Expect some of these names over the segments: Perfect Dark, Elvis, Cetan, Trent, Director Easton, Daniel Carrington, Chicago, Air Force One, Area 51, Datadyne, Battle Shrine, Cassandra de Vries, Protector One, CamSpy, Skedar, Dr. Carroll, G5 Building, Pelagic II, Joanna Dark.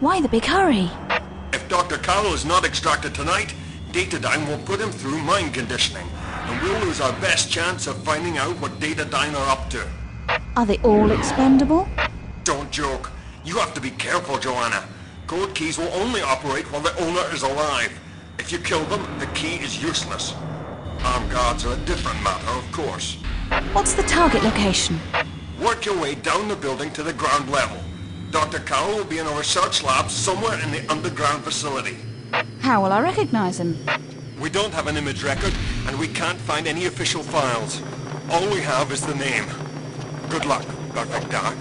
Why the big hurry? If Dr. Carroll is not extracted tonight, Datadine will put him through mind conditioning, and we'll lose our best chance of finding out what Datadine are up to. Are they all expendable? Don't joke. You have to be careful, Joanna. Code keys will only operate while the owner is alive. If you kill them, the key is useless. Armed guards are a different matter, of course. What's the target location? Work your way down the building to the ground level. Dr. Carroll will be in a research lab somewhere in the underground facility. How will I recognize him? We don't have an image record, and we can't find any official files. All we have is the name. Good luck, Perfect Dark.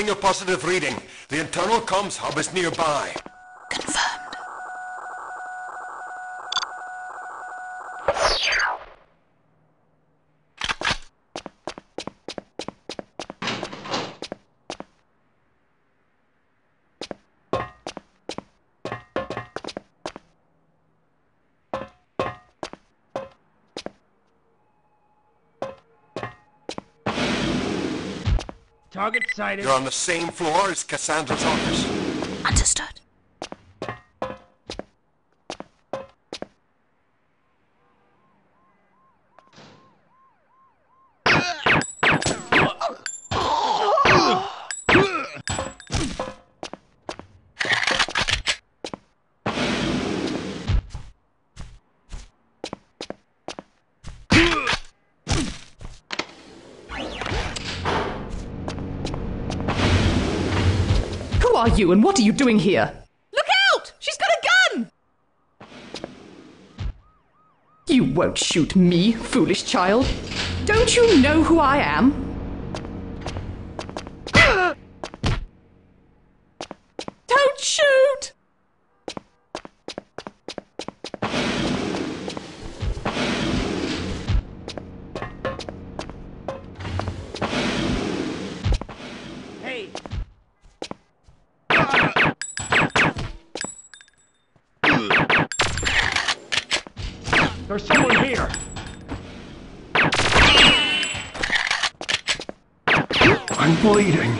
A positive reading. The internal comms hub is nearby. Confirmed. Target sighted. You're on the same floor as Cassandra's office. Understood. Are you, and what are you doing here? Look out! She's got a gun! You won't shoot me, foolish child. Don't you know who I am? Don't shoot! There's someone here! I'm bleeding!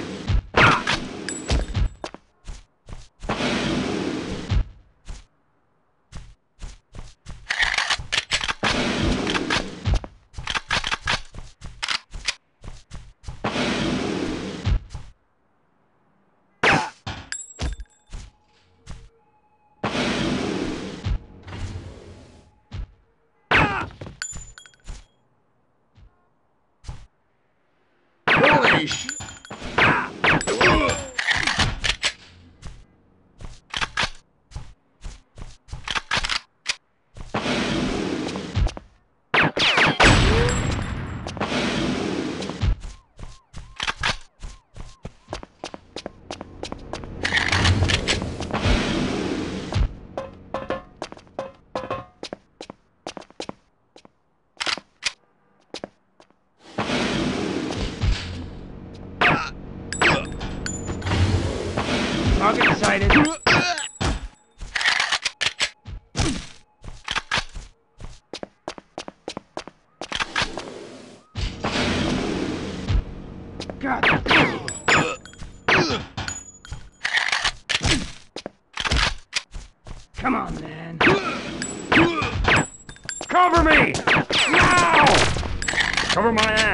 Come on, man. Cover me! Now! Cover my ass.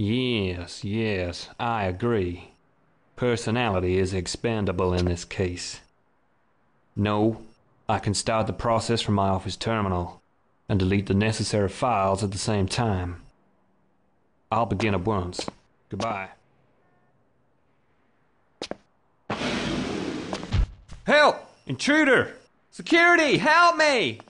Yes, yes, I agree. Personality is expendable in this case. No, I can start the process from my office terminal and delete the necessary files at the same time. I'll begin at once. Goodbye. Help! Intruder! Security, help me!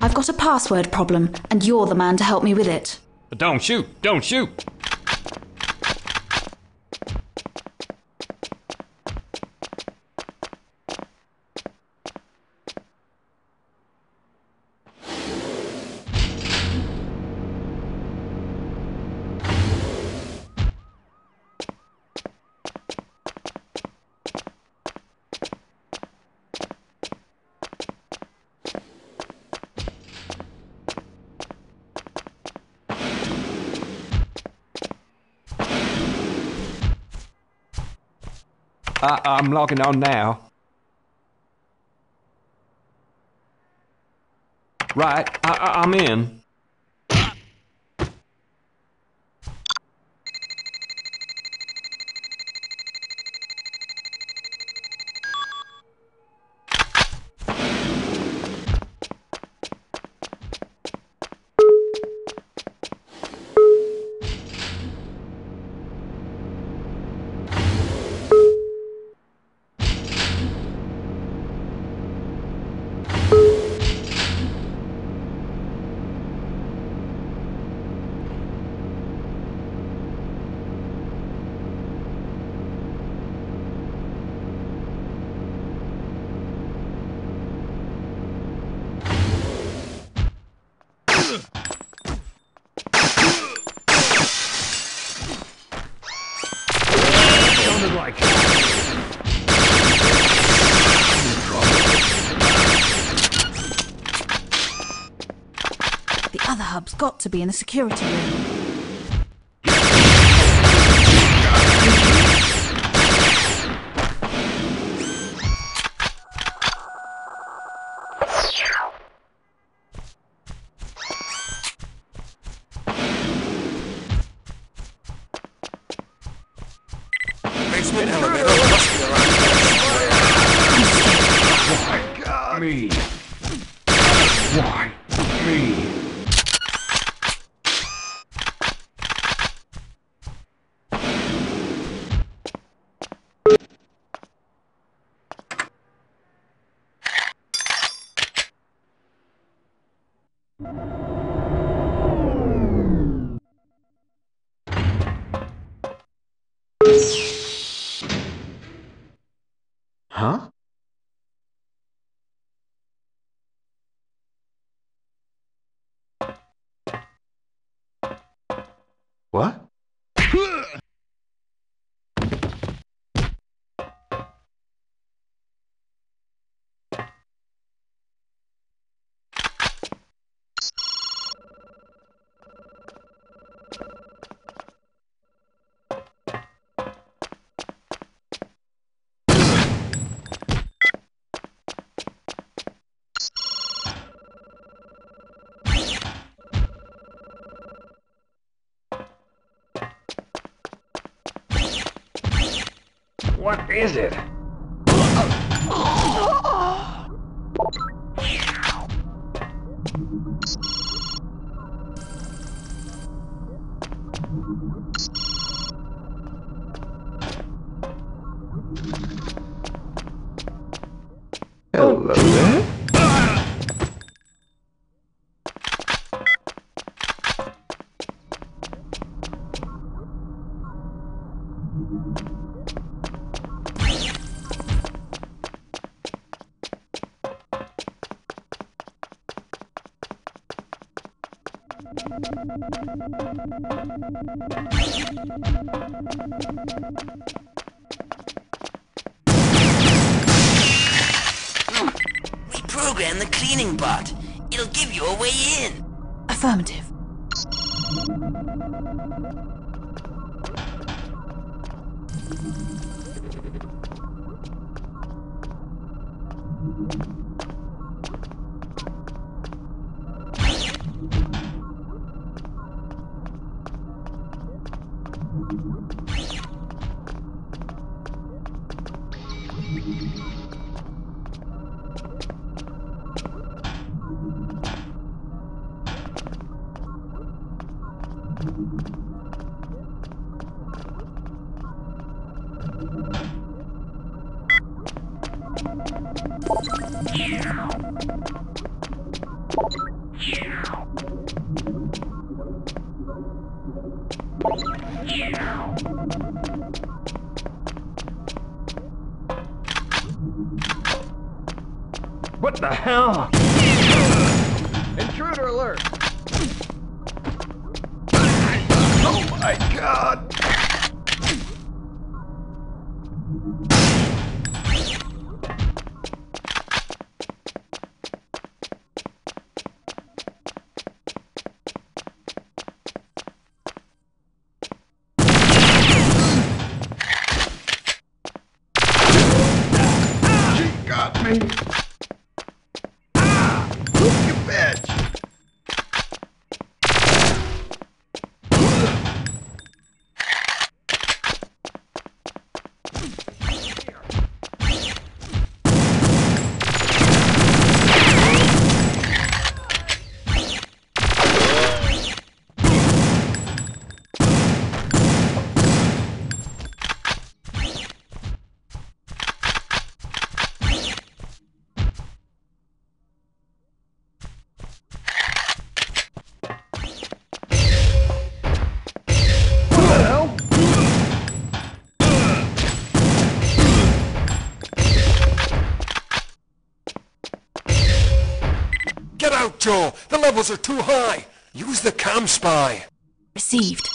I've got a password problem, and you're the man to help me with it. Don't shoot! Don't shoot! I'm logging on now. Right, I'm in. Hub's got to be in the security room. Huh? What? What is it? Hello there. Reprogram the cleaning bot. It'll give you a way in. Affirmative. What the hell? Intruder alert! Oh my god! Joe, the levels are too high. Use the CamSpy. Received.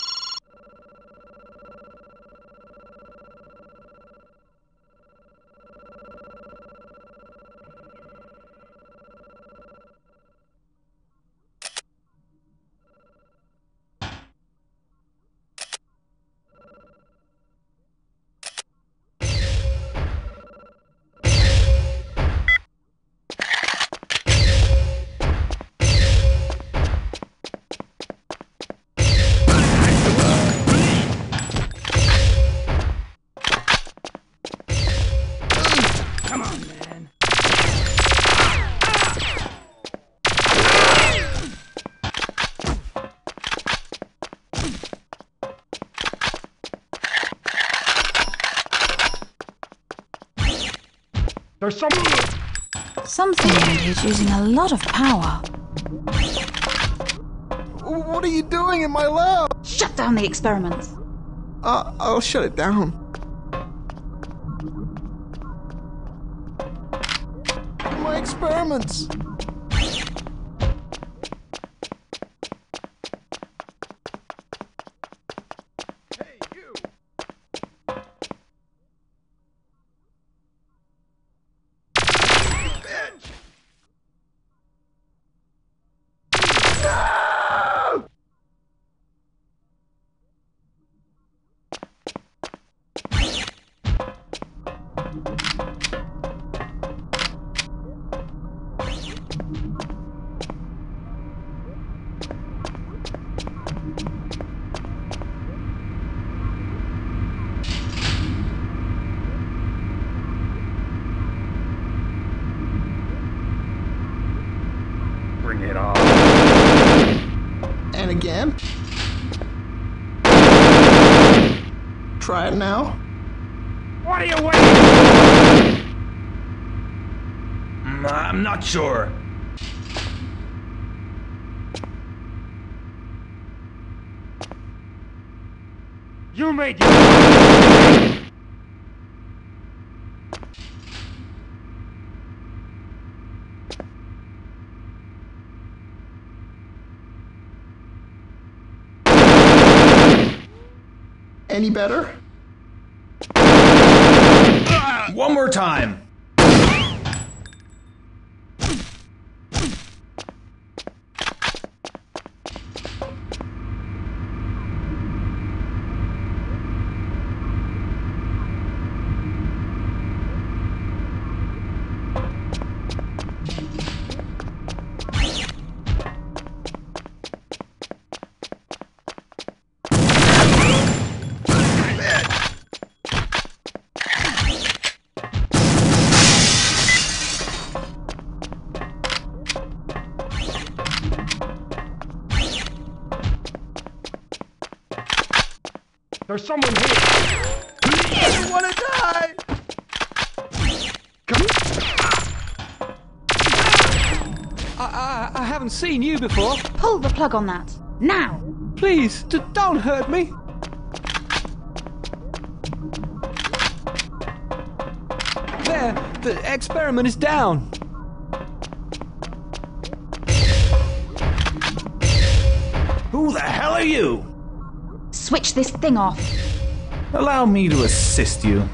There's something is using a lot of power. What are you doing in my lab? Shut down the experiments. I'll shut it down. My experiments. Try it now. What are you waiting for? I'm not sure. You made your Any better? One more time. There's someone here. I don't want to die. I haven't seen you before. Pull the plug on that. Now. Please, don't hurt me. There, the experiment is down. Who the hell are you? Switch this thing off. Allow me to assist you.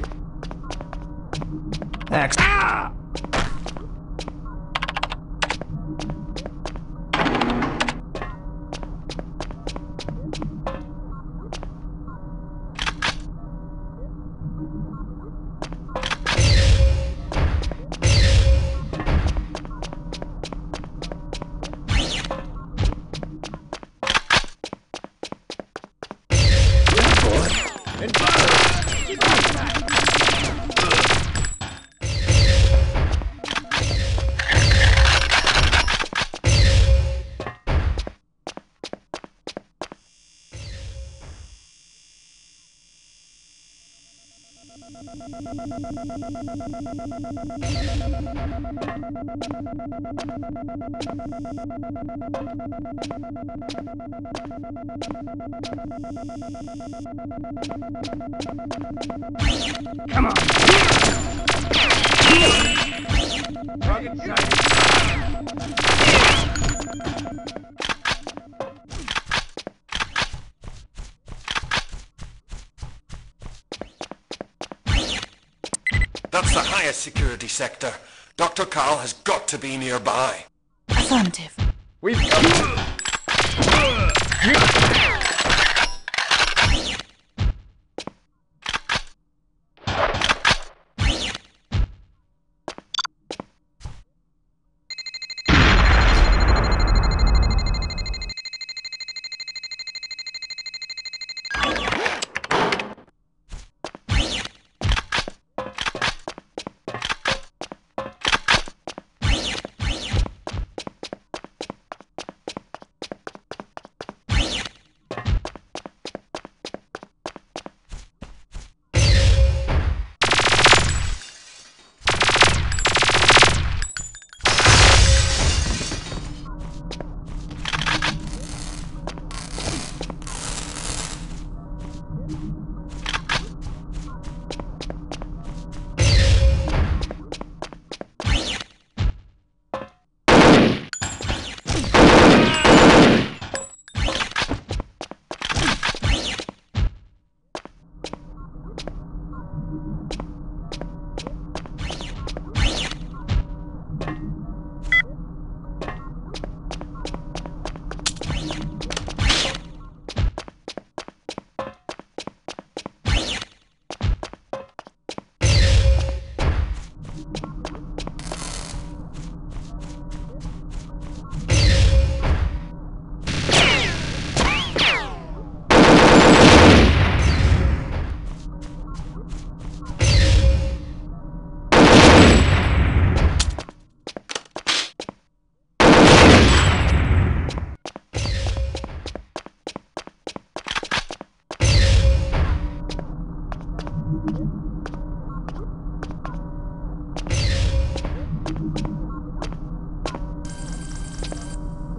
Ah! Come on. Rocket science. That's the highest security sector. Dr. Carroll has got to be nearby. Affirmative. We've got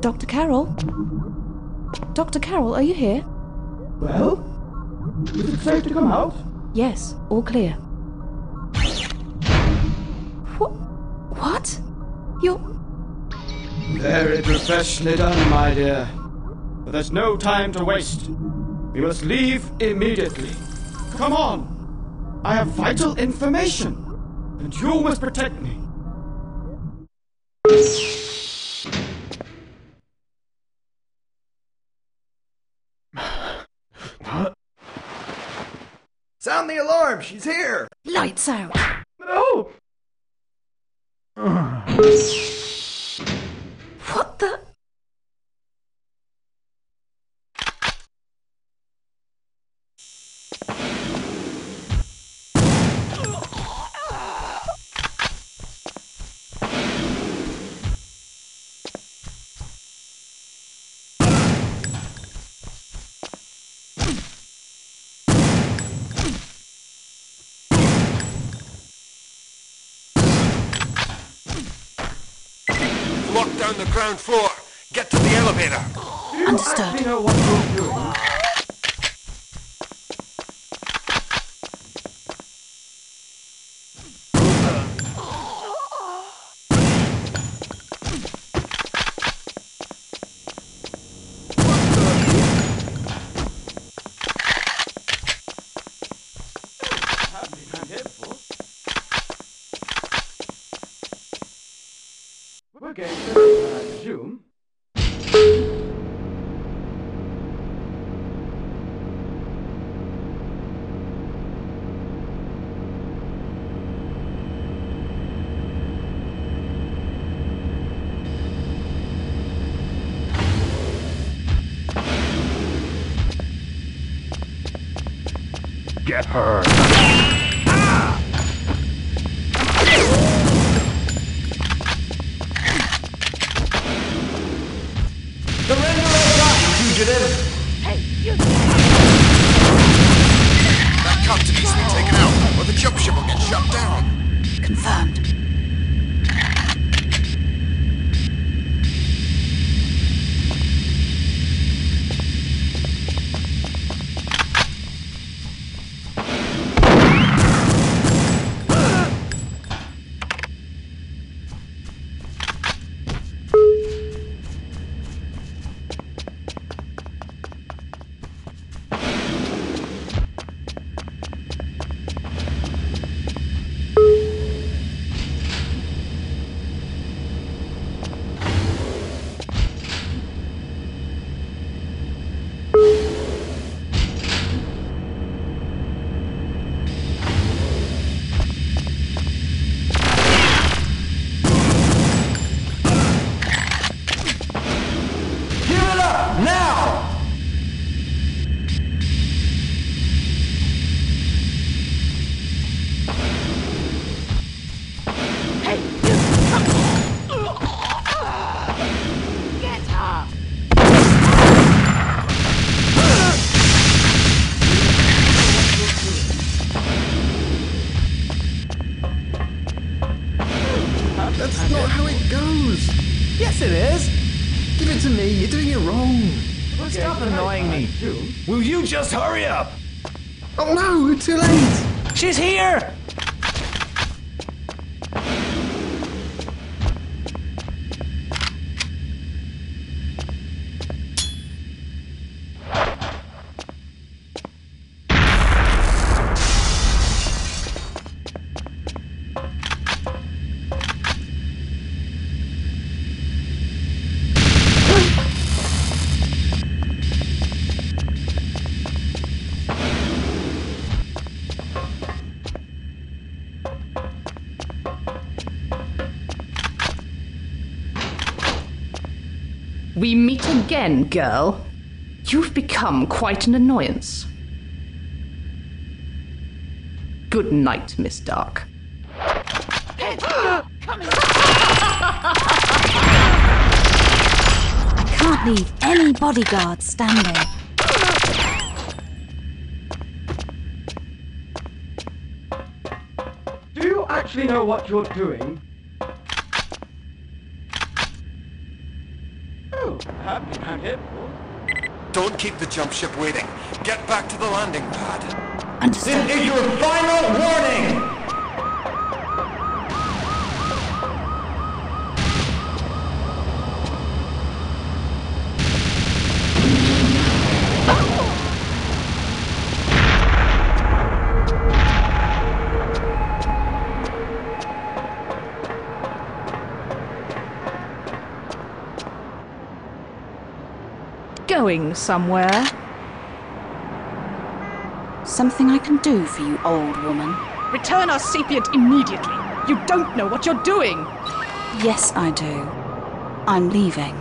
Dr. Carroll? Dr. Carroll, are you here? Well? Is it safe to come out? Yes, all clear. What? You're... Very professionally done, my dear. But there's no time to waste. We must leave immediately. Come on! I have vital information, and you must protect me. Sound the alarm! She's here! Lights out! No! What the... down the ground floor. Get to the elevator. Understood. Get her. Will you just hurry up? Oh no, it's too late! She's here! We meet again, girl. You've become quite an annoyance. Good night, Miss Dark. I can't leave any bodyguards standing. Do you actually know what you're doing? Don't keep the jump ship waiting. Get back to the landing pad. Understood. This is your final warning! Going somewhere. Something I can do for you, old woman. Return our sapient immediately. You don't know what you're doing. Yes, I do. I'm leaving.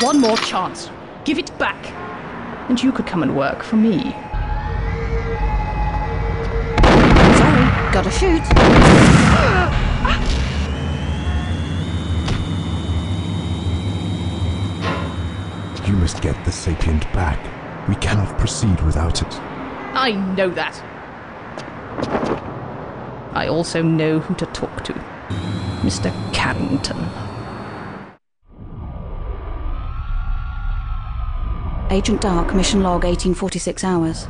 One more chance. Give it back. And you could come and work for me. Sorry, gotta shoot. You must get the sapient back. We cannot proceed without it. I know that. I also know who to talk to. Mr. Carrington. Agent Dark, mission log 1846 hours.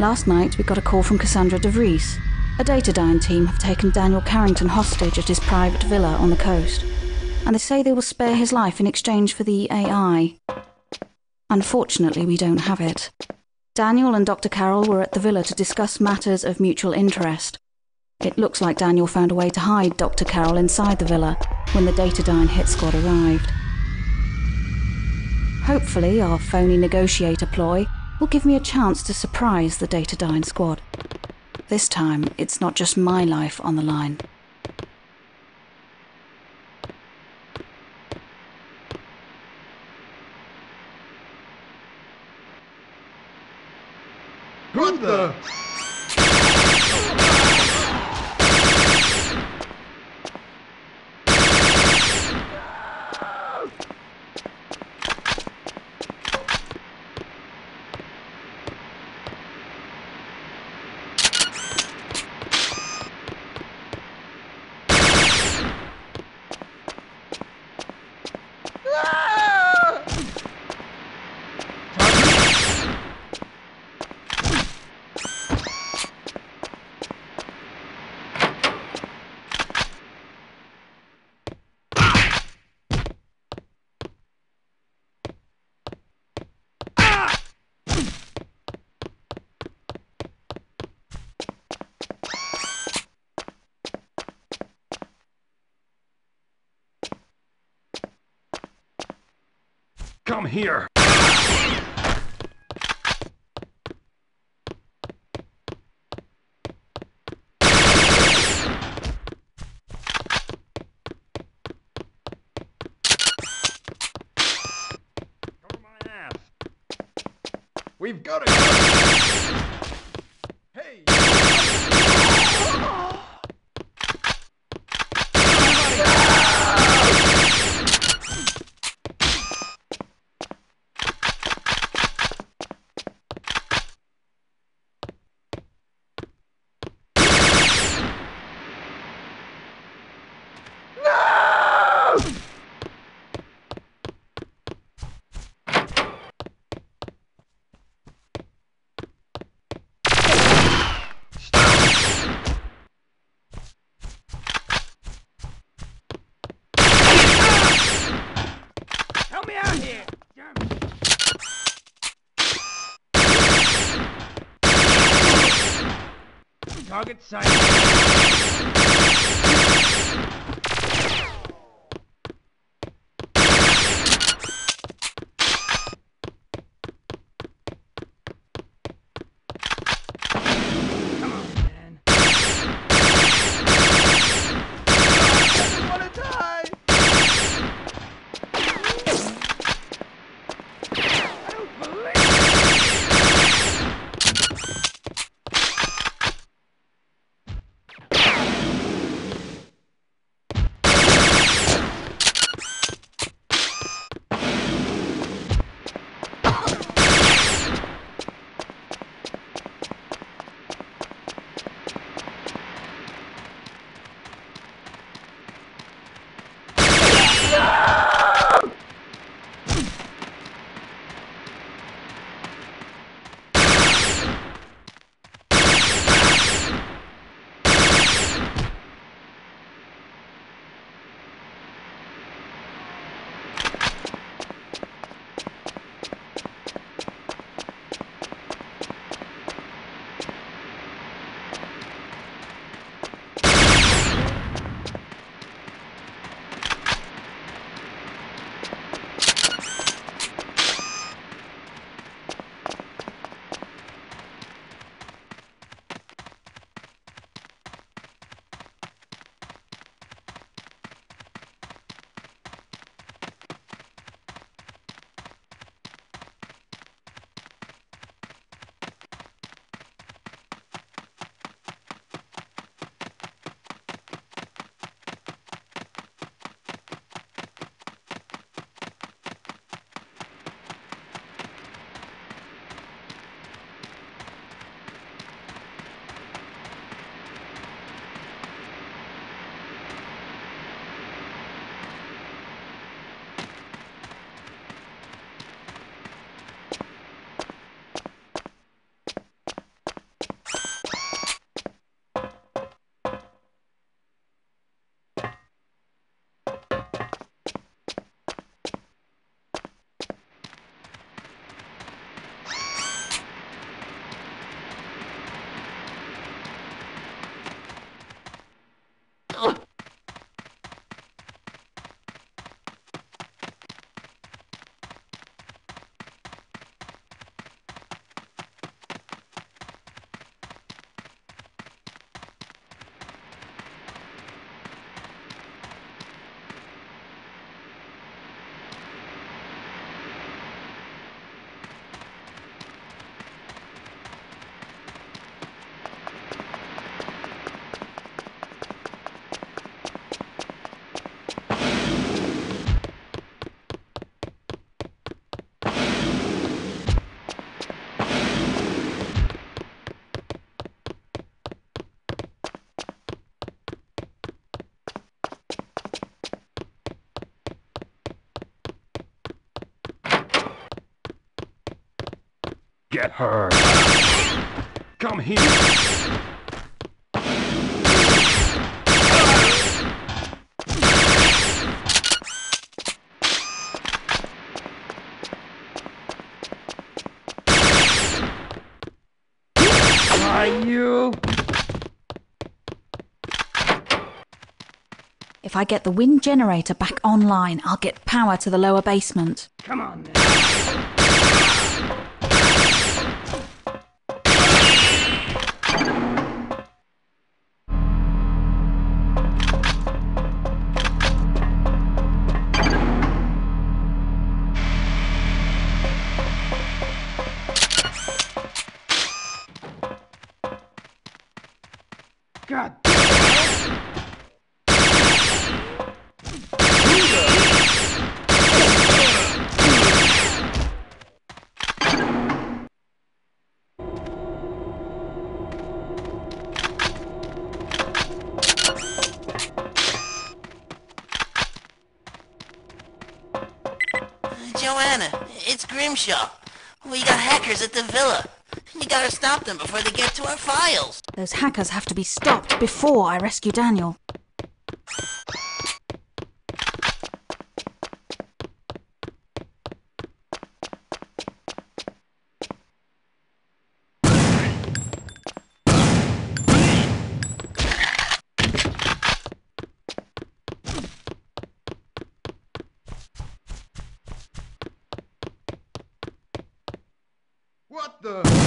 Last night we got a call from Cassandra de Vries. A Datadyne team have taken Daniel Carrington hostage at his private villa on the coast, and they say they will spare his life in exchange for the AI. Unfortunately, we don't have it. Daniel and Dr. Carroll were at the villa to discuss matters of mutual interest. It looks like Daniel found a way to hide Dr. Carroll inside the villa when the Datadyne hit squad arrived. Hopefully, our phony negotiator ploy will give me a chance to surprise the Datadyne squad. This time, it's not just my life on the line. Gunther! Come here. Cover my ass. We've got to go. Hey. Target sight. Get her. Come here. If I get the wind generator back online, I'll get power to the lower basement. Come on, then. God damn it. Grimshaw. We got hackers at the villa. You gotta stop them before they get to our files. Those hackers have to be stopped before I rescue Daniel. What the?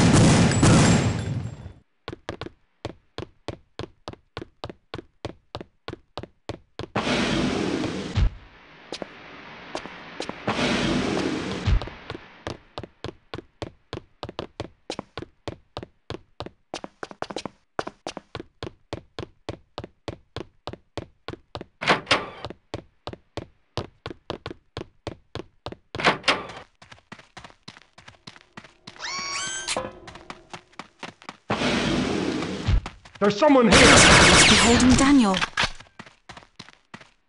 There's someone here! I must be holding Daniel.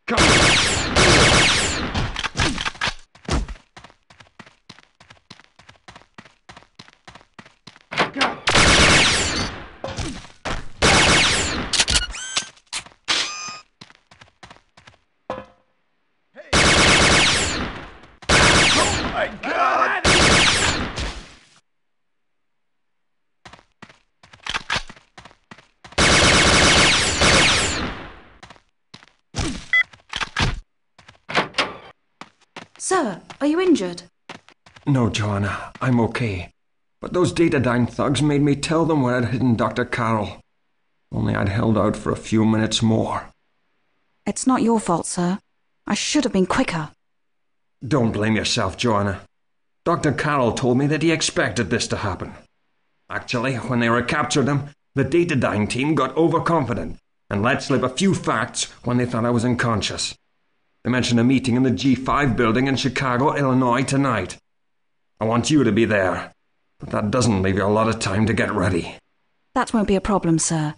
Come on. God. Hey. Oh my God! Sir, are you injured? No, Joanna, I'm okay. But those Datadyne thugs made me tell them where I'd hidden Dr. Carroll. Only I'd held out for a few minutes more. It's not your fault, sir. I should have been quicker. Don't blame yourself, Joanna. Dr. Carroll told me that he expected this to happen. Actually, when they recaptured him, the Datadyne team got overconfident and let slip a few facts when they thought I was unconscious. They mentioned a meeting in the G5 building in Chicago, Illinois tonight. I want you to be there, but that doesn't leave you a lot of time to get ready. That won't be a problem, sir.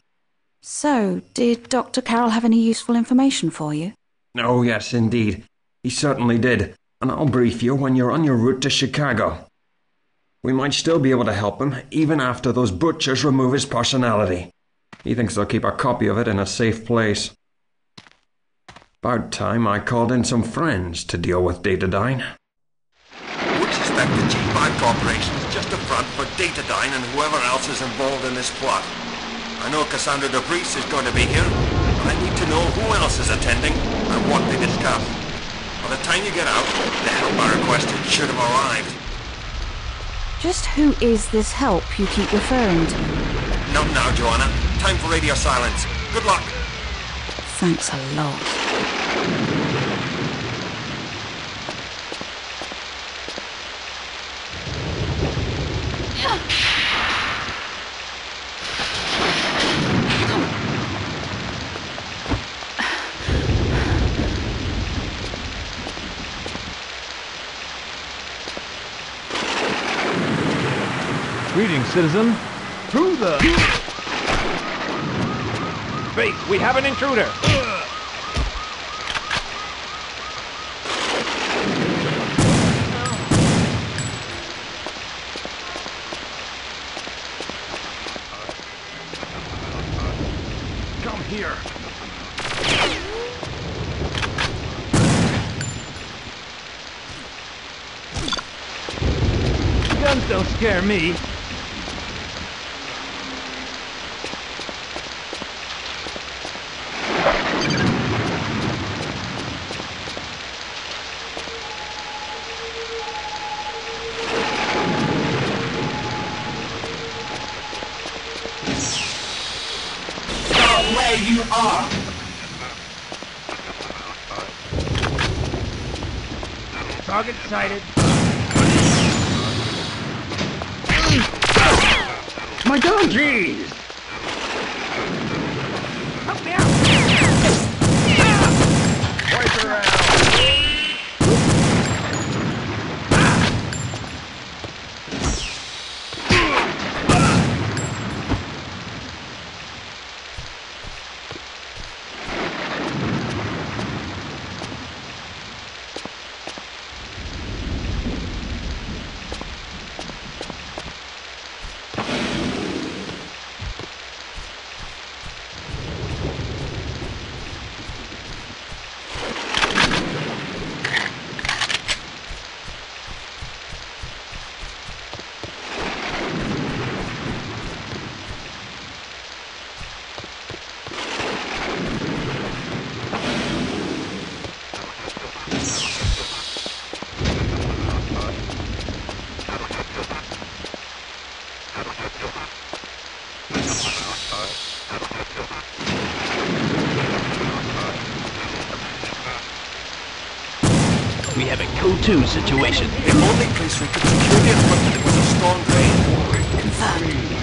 So, did Dr. Carroll have any useful information for you? Oh, yes, indeed. He certainly did, and I'll brief you when you're on your route to Chicago. We might still be able to help him, even after those butchers remove his personality. He thinks they'll keep a copy of it in a safe place. About time I called in some friends to deal with Datadyne. I would suspect the G5 Corporation is just a front for Datadyne and whoever else is involved in this plot. I know Cassandra de Vries is going to be here, but I need to know who else is attending and what they discuss. By the time you get out, the help I requested should have arrived. Just who is this help you keep referring to? Not now, Joanna. Time for radio silence. Good luck. Thanks a lot. Greetings, citizen. To the base, we have an intruder. here. Guns don't scare me. Target sighted. My dog, jeez! Help me out! Wipe her out! Two situation. The only place we could secure the equipment was a strong rain. Confirmed.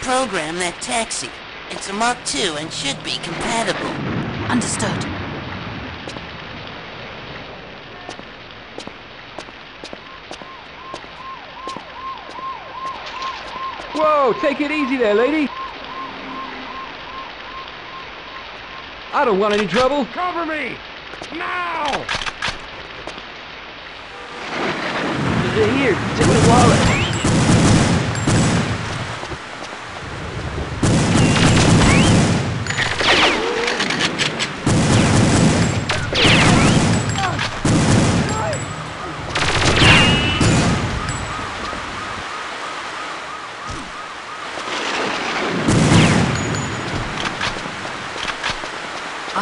Program that taxi. It's a Mark II and should be compatible. Understood. Whoa, take it easy there, lady. I don't want any trouble. Cover me! Now! Here, take the wallet.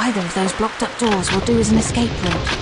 Either of those blocked up doors will do as an escape route.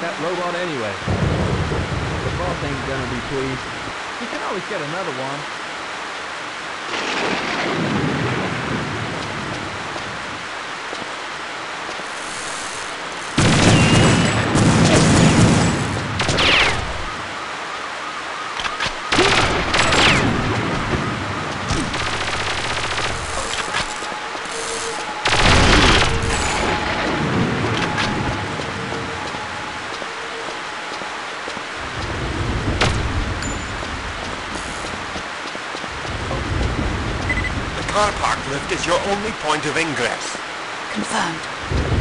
That robot anyway. The boss ain't gonna be pleased. We can always get another one. lift is your only point of ingress. Confirmed.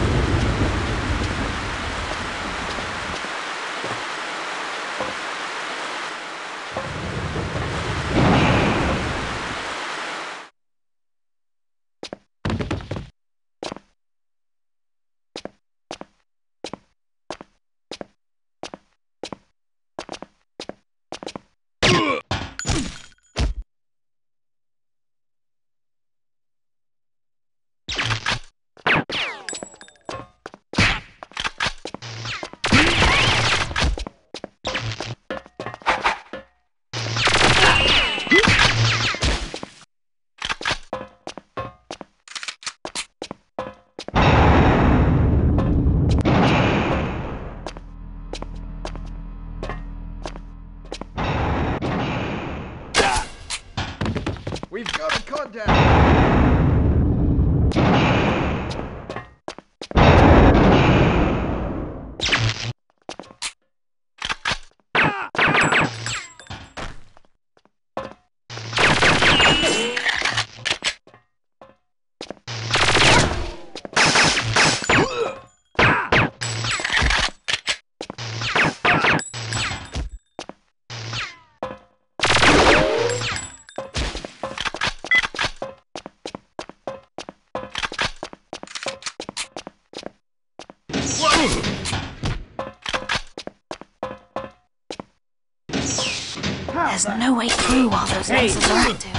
There's no way through while those lasers are active.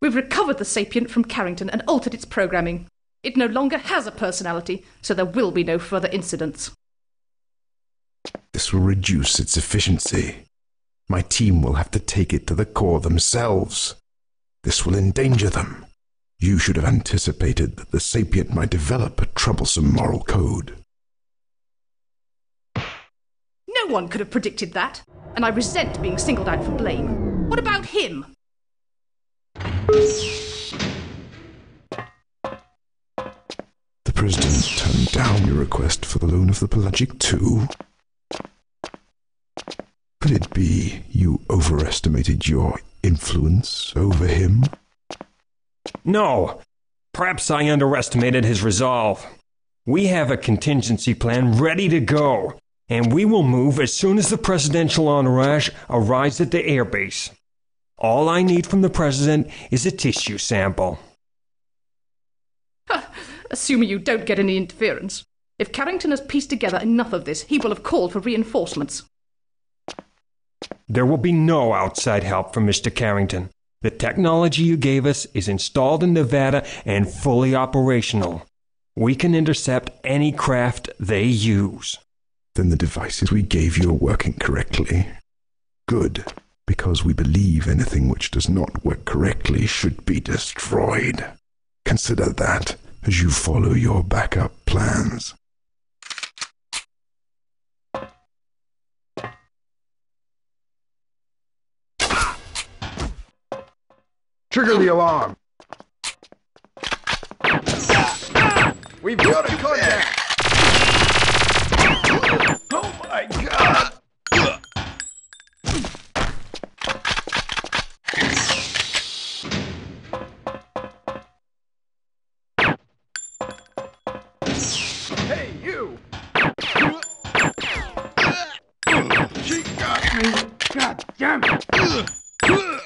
We've recovered the sapient from Carrington and altered its programming. It no longer has a personality, so there will be no further incidents. This will reduce its efficiency. My team will have to take it to the core themselves. This will endanger them. You should have anticipated that the sapient might develop a troublesome moral code. No one could have predicted that, and I resent being singled out for blame. What about him? The President turned down your request for the loan of the Pelagic II. Could it be you overestimated your influence over him? No. Perhaps I underestimated his resolve. We have a contingency plan ready to go, and we will move as soon as the presidential entourage arrives at the airbase. All I need from the President is a tissue sample. Assuming you don't get any interference. If Carrington has pieced together enough of this, he will have called for reinforcements. There will be no outside help from Mr. Carrington. The technology you gave us is installed in Nevada and fully operational. We can intercept any craft they use. Then the devices we gave you are working correctly. Good. Because we believe anything which does not work correctly should be destroyed. Consider that as you follow your backup plans. Trigger the alarm! We've got a contact! Oh my god! Hey, you! She got me! God damn it! Come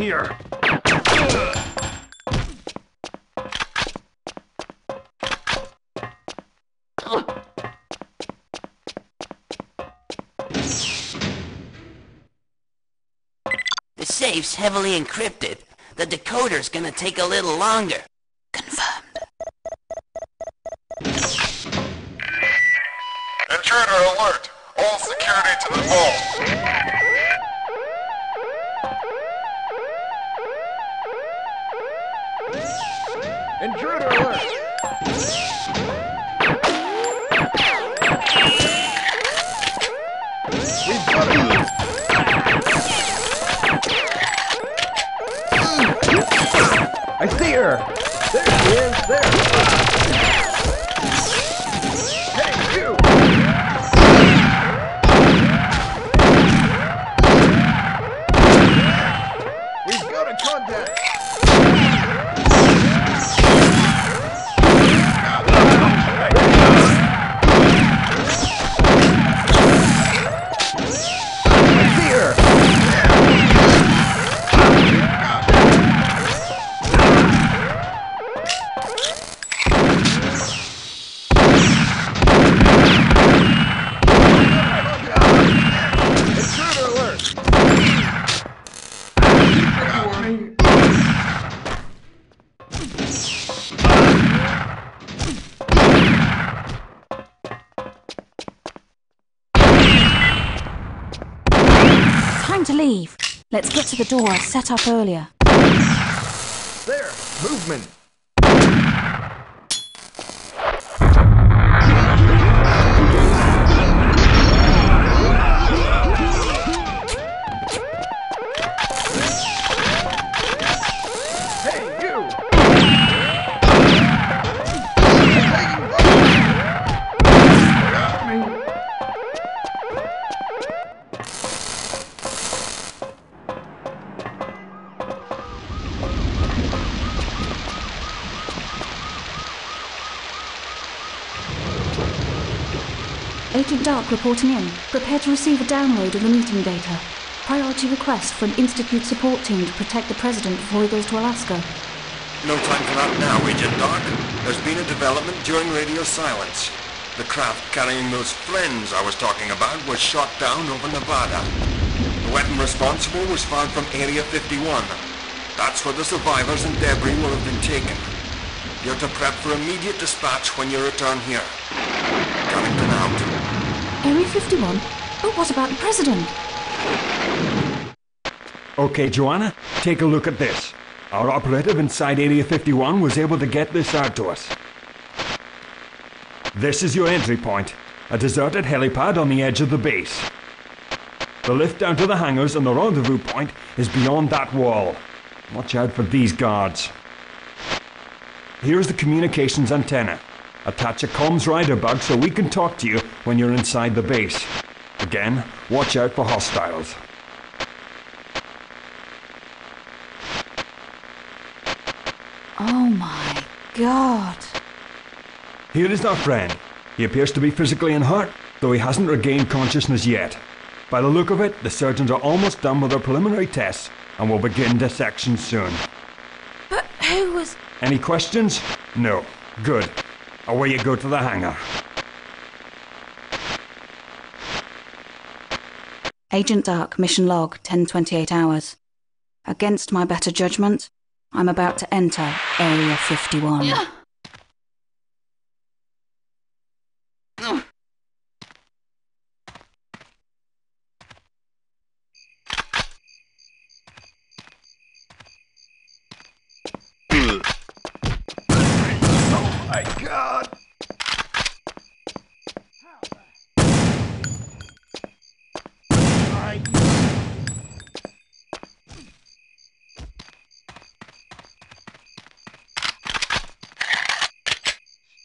here! Safe's heavily encrypted. The decoder's gonna take a little longer. Confirmed. Intruder alert! All security to the vault! Intruder alert! I see her! There she is, there! Hey, you! We've got a contact! I see her! Leave. Let's get to the door I set up earlier. There! Movement! Agent Dark reporting in. Prepare to receive a download of the meeting data. Priority request for an Institute support team to protect the President before he goes to Alaska. No time for that now, Agent Dark. There's been a development during radio silence. The craft carrying those friends I was talking about was shot down over Nevada. The weapon responsible was found from Area 51. That's where the survivors and debris will have been taken. You're to prep for immediate dispatch when you return here. Carrington out. Area 51? But what about the President? Okay, Joanna, take a look at this. Our operative inside Area 51 was able to get this out to us. This is your entry point. A deserted helipad on the edge of the base. The lift down to the hangars and the rendezvous point is beyond that wall. Watch out for these guards. Here's the communications antenna. Attach a comms rider bug so we can talk to you when you're inside the base. Again, watch out for hostiles. Oh my God. Here is our friend. He appears to be physically unhurt, though he hasn't regained consciousness yet. By the look of it, the surgeons are almost done with their preliminary tests and will begin dissection soon. But who was... Any questions? No. Good. Away you go to the hangar. Agent Dark, mission log, 10:28 hours. Against my better judgment, I'm about to enter Area 51.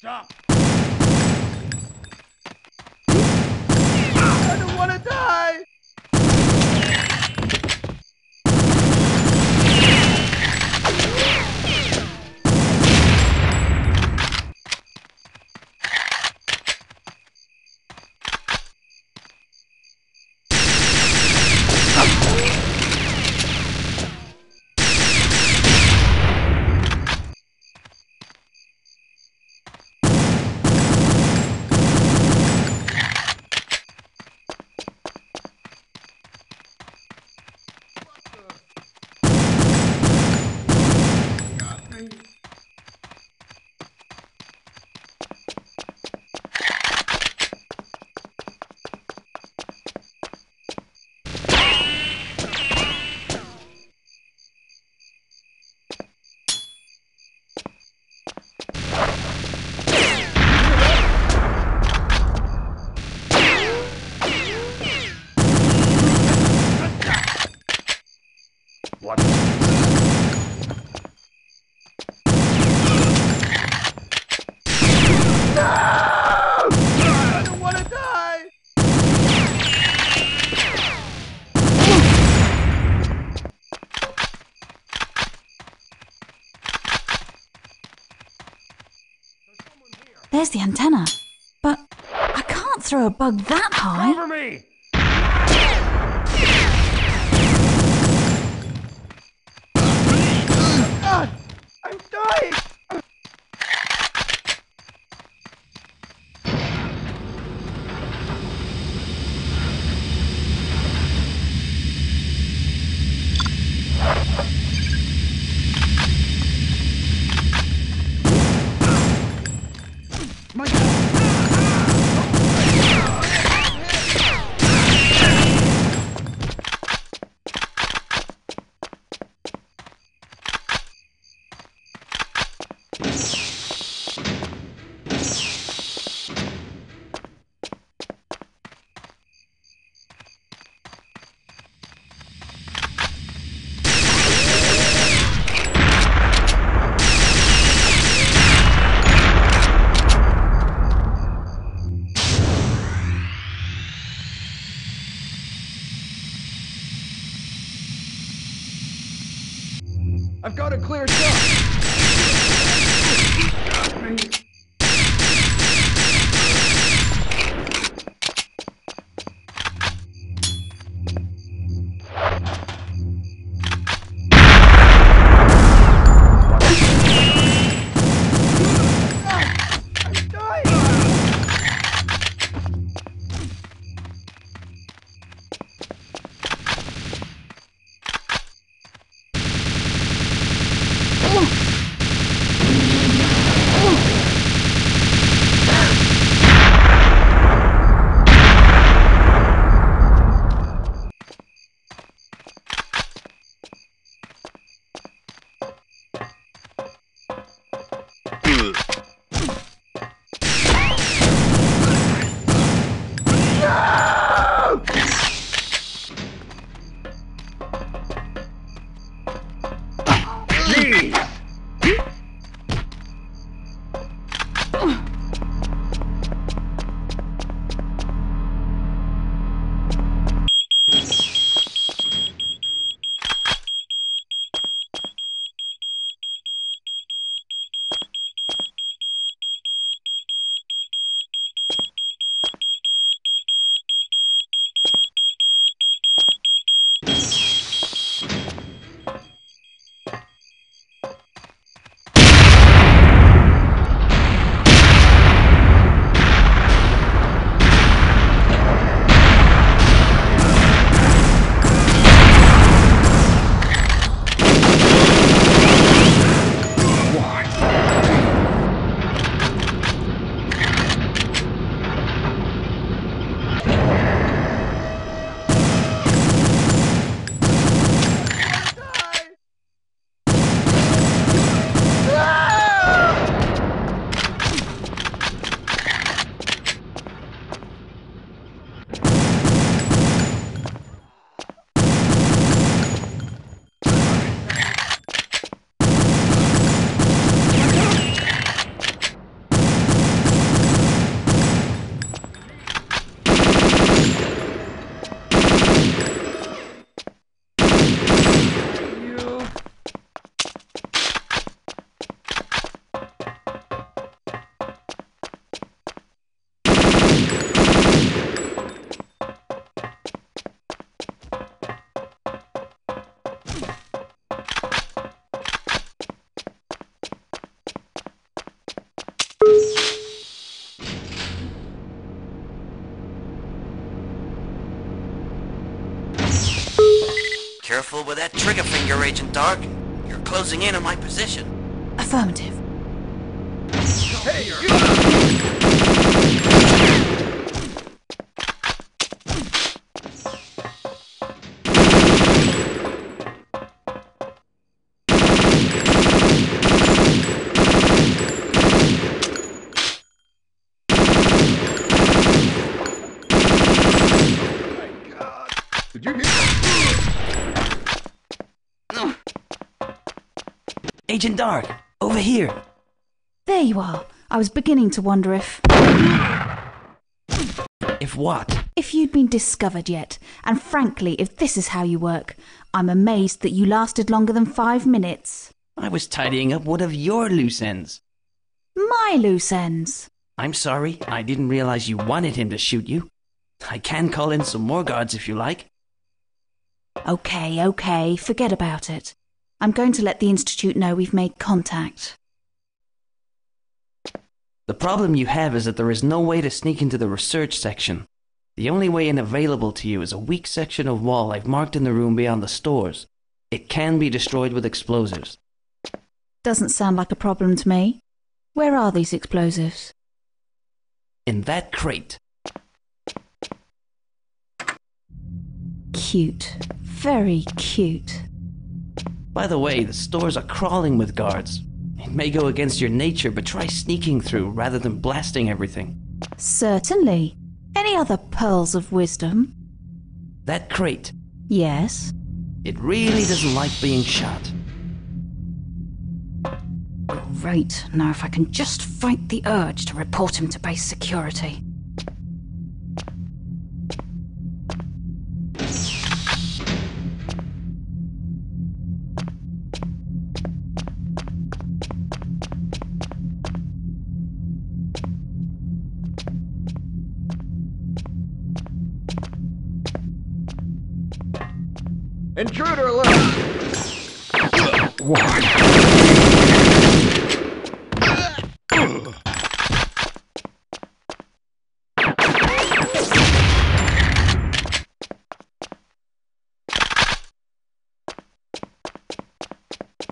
Stop! I don't want to die! There's the antenna, but I can't throw a bug that high. Cover me! God, I'm dying! I've got a clear shot! Careful with that trigger finger, Agent Dark. You're closing in on my position. Affirmative. Hey, oh my God. Did you hear? No. Agent Dark, over here. There you are. I was beginning to wonder if... If what? If you'd been discovered yet. And frankly, if this is how you work, I'm amazed that you lasted longer than 5 minutes. I was tidying up one of your loose ends. My loose ends? I'm sorry. I didn't realize you wanted him to shoot you. I can call in some more guards if you like. Okay, okay. Forget about it. I'm going to let the Institute know we've made contact. The problem you have is that there is no way to sneak into the research section. The only way in available to you is a weak section of wall I've marked in the room beyond the stores. It can be destroyed with explosives. Doesn't sound like a problem to me. Where are these explosives? In that crate. Cute. Very cute. By the way, the stores are crawling with guards. It may go against your nature, but try sneaking through rather than blasting everything. Certainly. Any other pearls of wisdom? That crate. Yes? It really doesn't like being shot. Great. Now if I can just fight the urge to report him to base security. Intruder alert!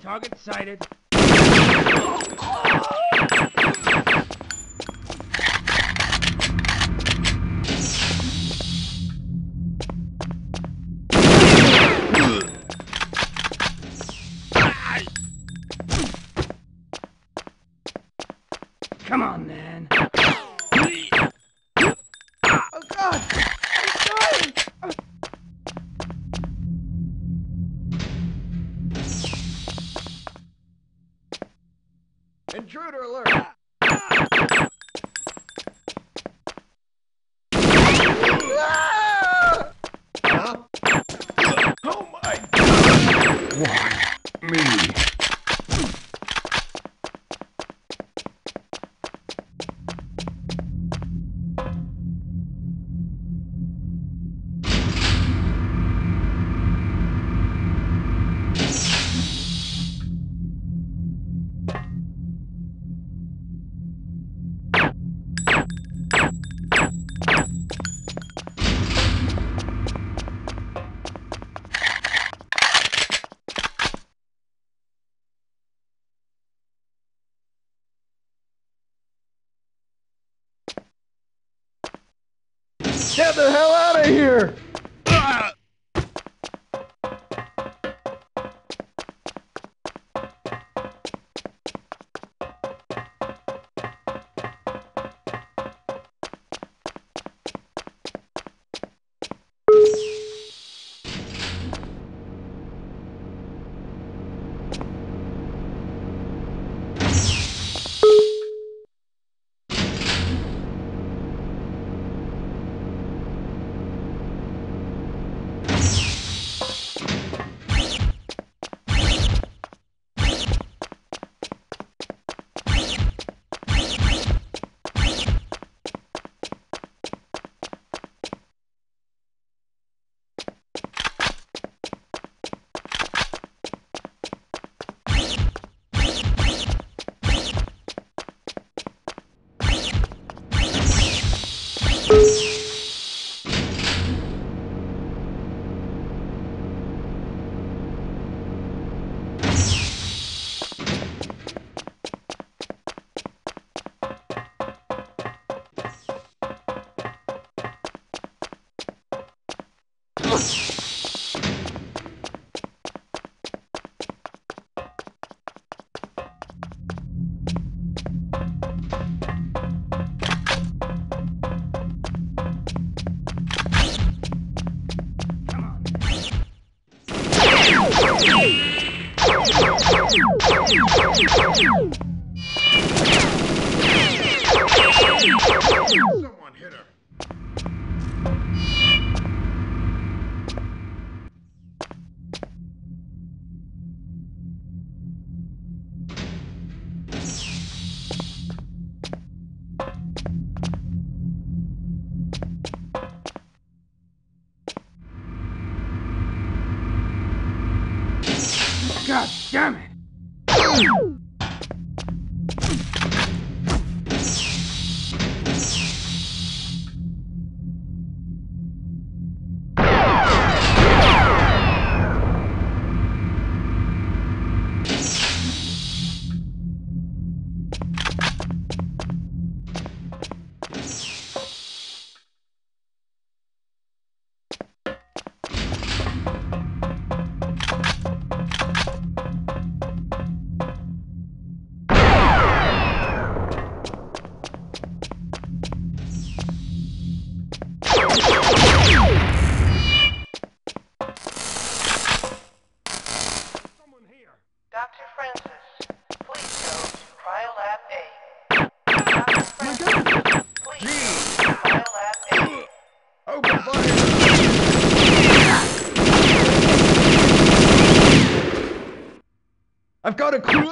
Target sighted. Intruder alert! Oh my God! Why me? Get the hell out of here! Someone hit her. God damn it! I've got a crew.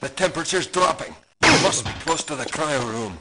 The temperature's dropping. You must be close to the cryo room.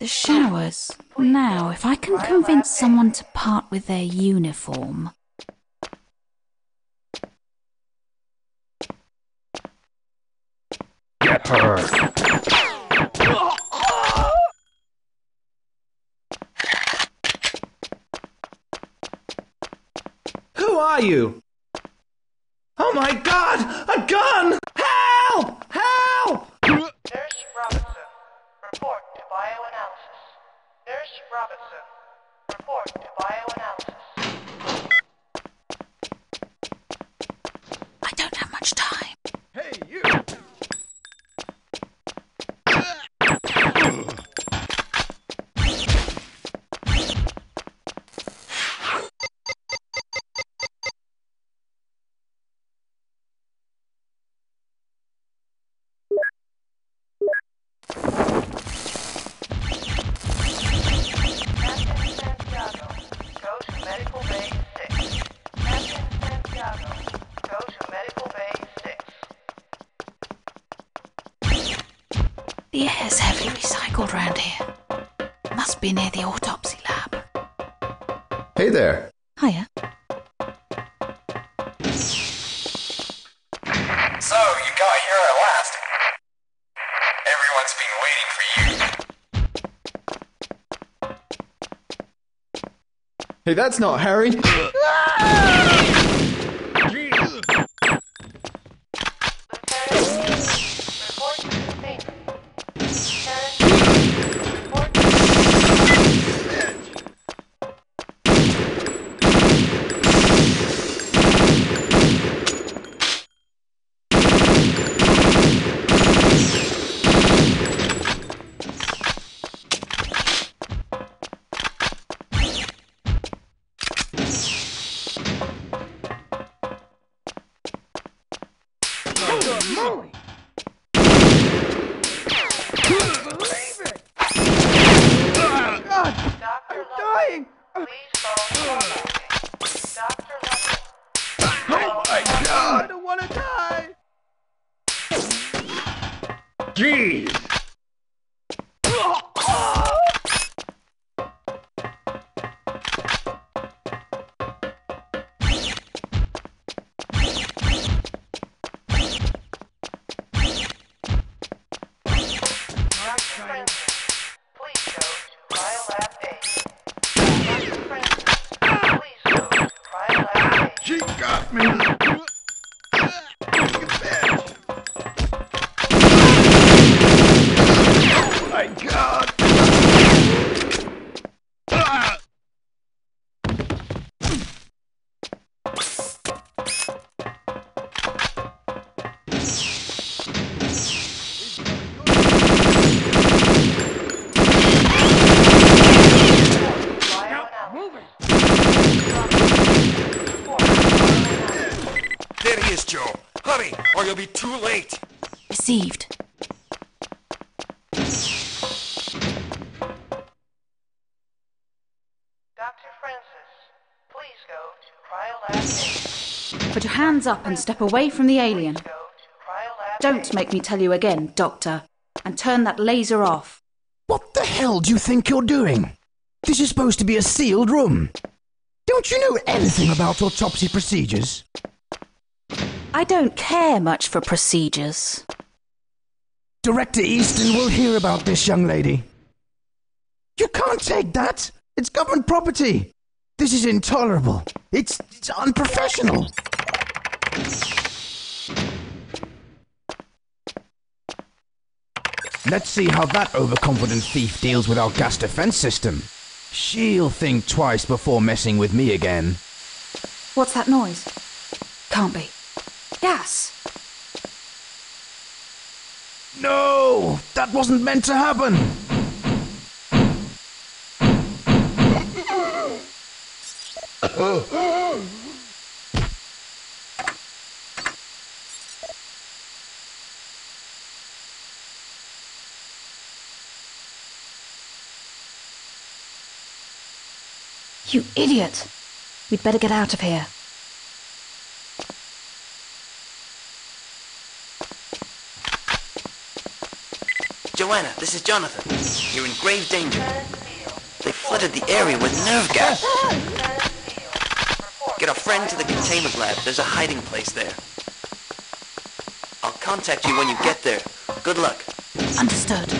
The showers. Now, if I can convince someone to part with their uniform... Get her! Who are you? Oh my God! A gun! Help! Help! Nurse Robinson, report to bioanalysis. Nurse Robinson, report to bioanalysis. I don't have much time. Hey, you! The air's heavily recycled round here. Must be near the autopsy lab. Hey there. Hiya. So, you got here at last. Everyone's been waiting for you. Hey, that's not Harry. Up and step away from the alien. Don't make me tell you again, Doctor, and turn that laser off. What the hell do you think you're doing? This is supposed to be a sealed room. Don't you know anything about autopsy procedures? I don't care much for procedures. Director Easton will hear about this, young lady. You can't take that! It's government property! This is intolerable. It's unprofessional. Let's see how that overconfident thief deals with our gas defense system. She'll think twice before messing with me again. What's that noise? Can't be. Gas! No! That wasn't meant to happen! You idiot! We'd better get out of here. Joanna, this is Jonathan. You're in grave danger. They flooded the area with nerve gas. Get a friend to the containment lab. There's a hiding place there. I'll contact you when you get there. Good luck. Understood.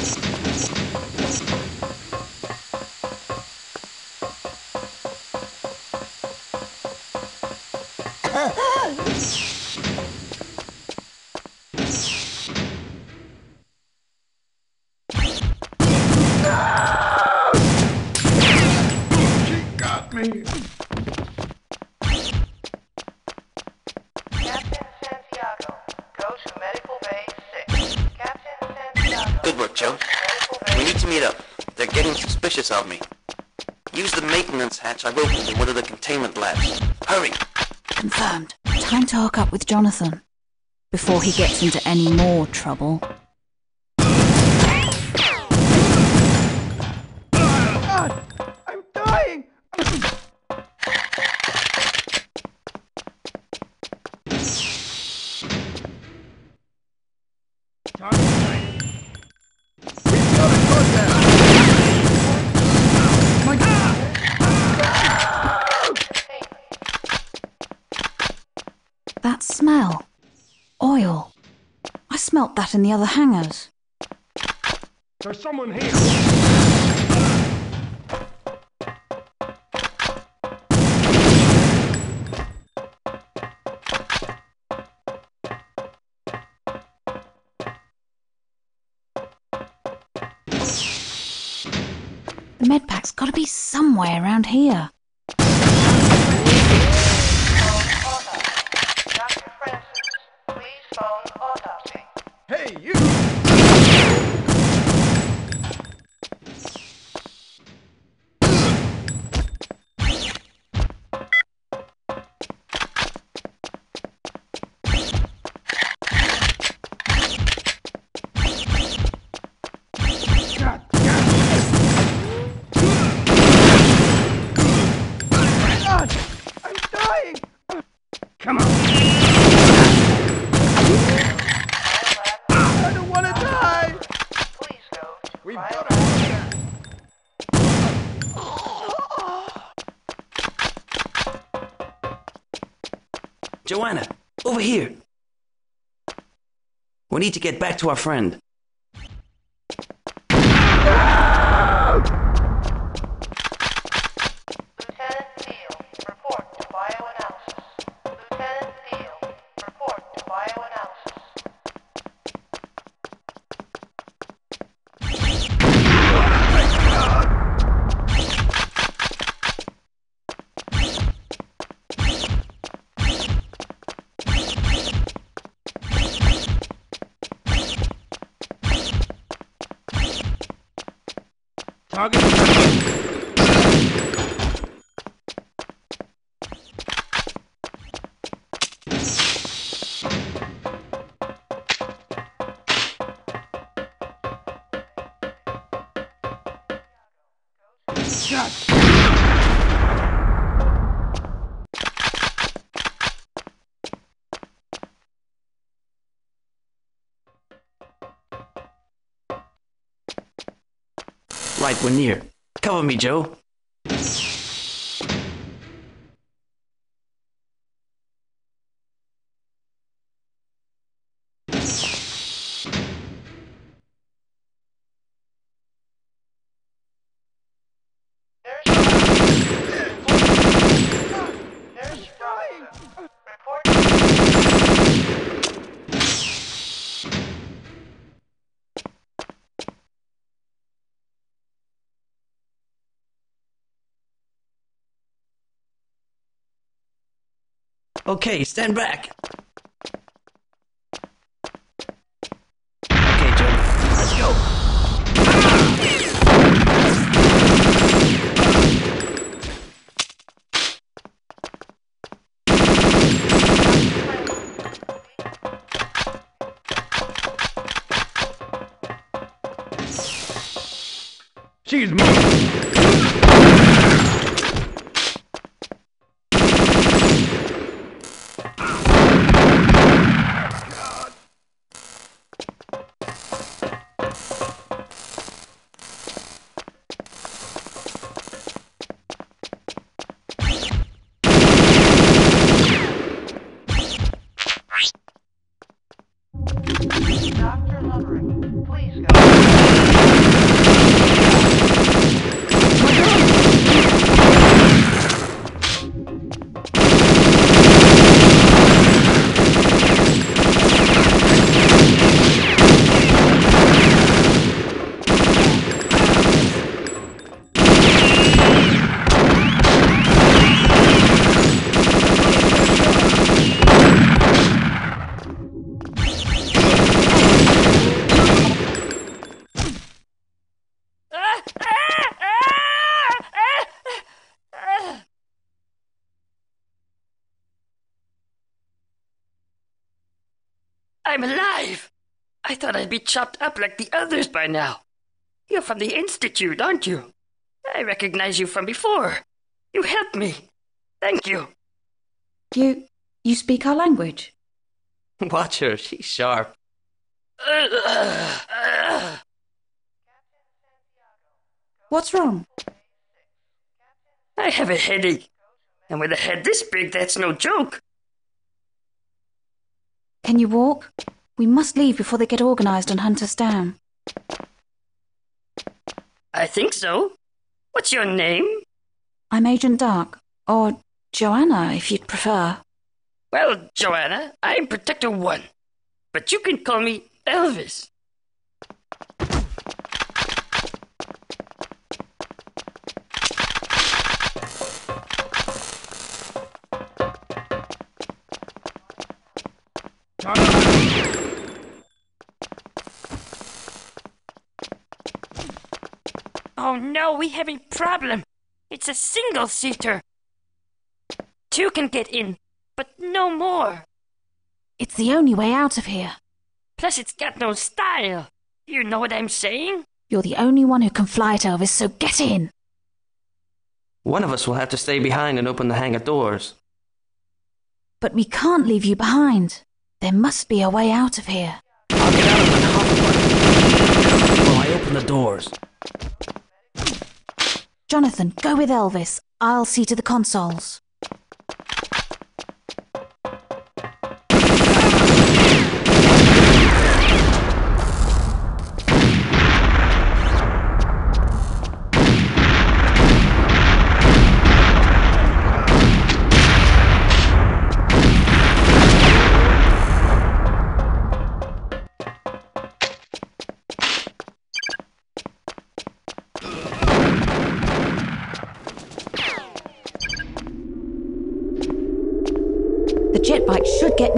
Of me. Use the maintenance hatch I've opened in one of the containment labs. Hurry! Confirmed. Time to hook up with Jonathan before he gets into any more trouble. God, I'm dying! smell? Oil. I smelt that in the other hangars. There's someone here! The medpack's gotta be somewhere around here. Hey, you! Joanna, over here. We need to get back to our friend. Right, we're near. Cover me, Joe. Okay, stand back. Okay, Joe, let's go. She's moving. I'm alive! I thought I'd be chopped up like the others by now. You're from the Institute, aren't you? I recognize you from before. You helped me. Thank you. You speak our language? Watch her, she's sharp. What's wrong? I have a headache. And with a head this big, that's no joke. Can you walk? We must leave before they get organized and hunt us down. I think so. What's your name? I'm Agent Dark, or Joanna, if you'd prefer. Well, Joanna, I'm Protector One, but you can call me Elvis. Oh no, we have a problem. It's a single-seater. 2 can get in, but no more. It's the only way out of here. Plus it's got no style. You know what I'm saying? You're the only one who can fly it, Elvis, so get in. One of us will have to stay behind and open the hangar doors. But we can't leave you behind. There must be a way out of here. I'll get out of the hopper while I open the doors. Jonathan, go with Elvis. I'll see to the consoles.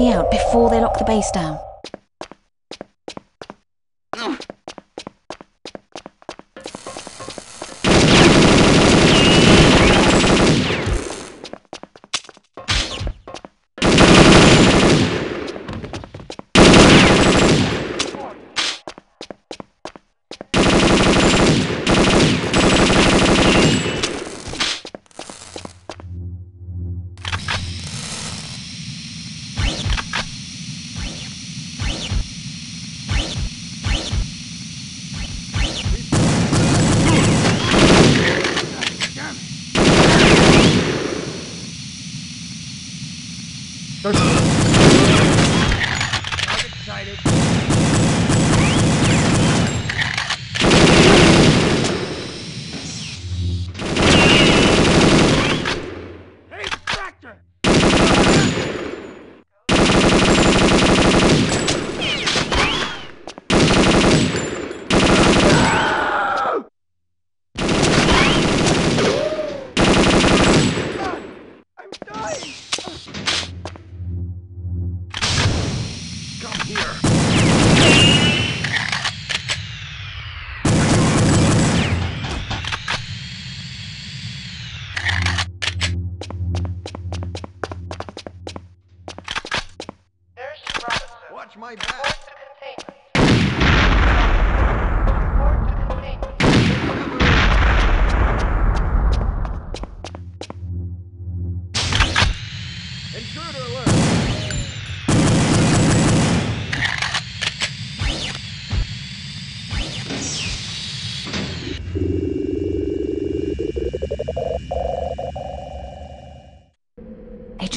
Out before they lock the base down.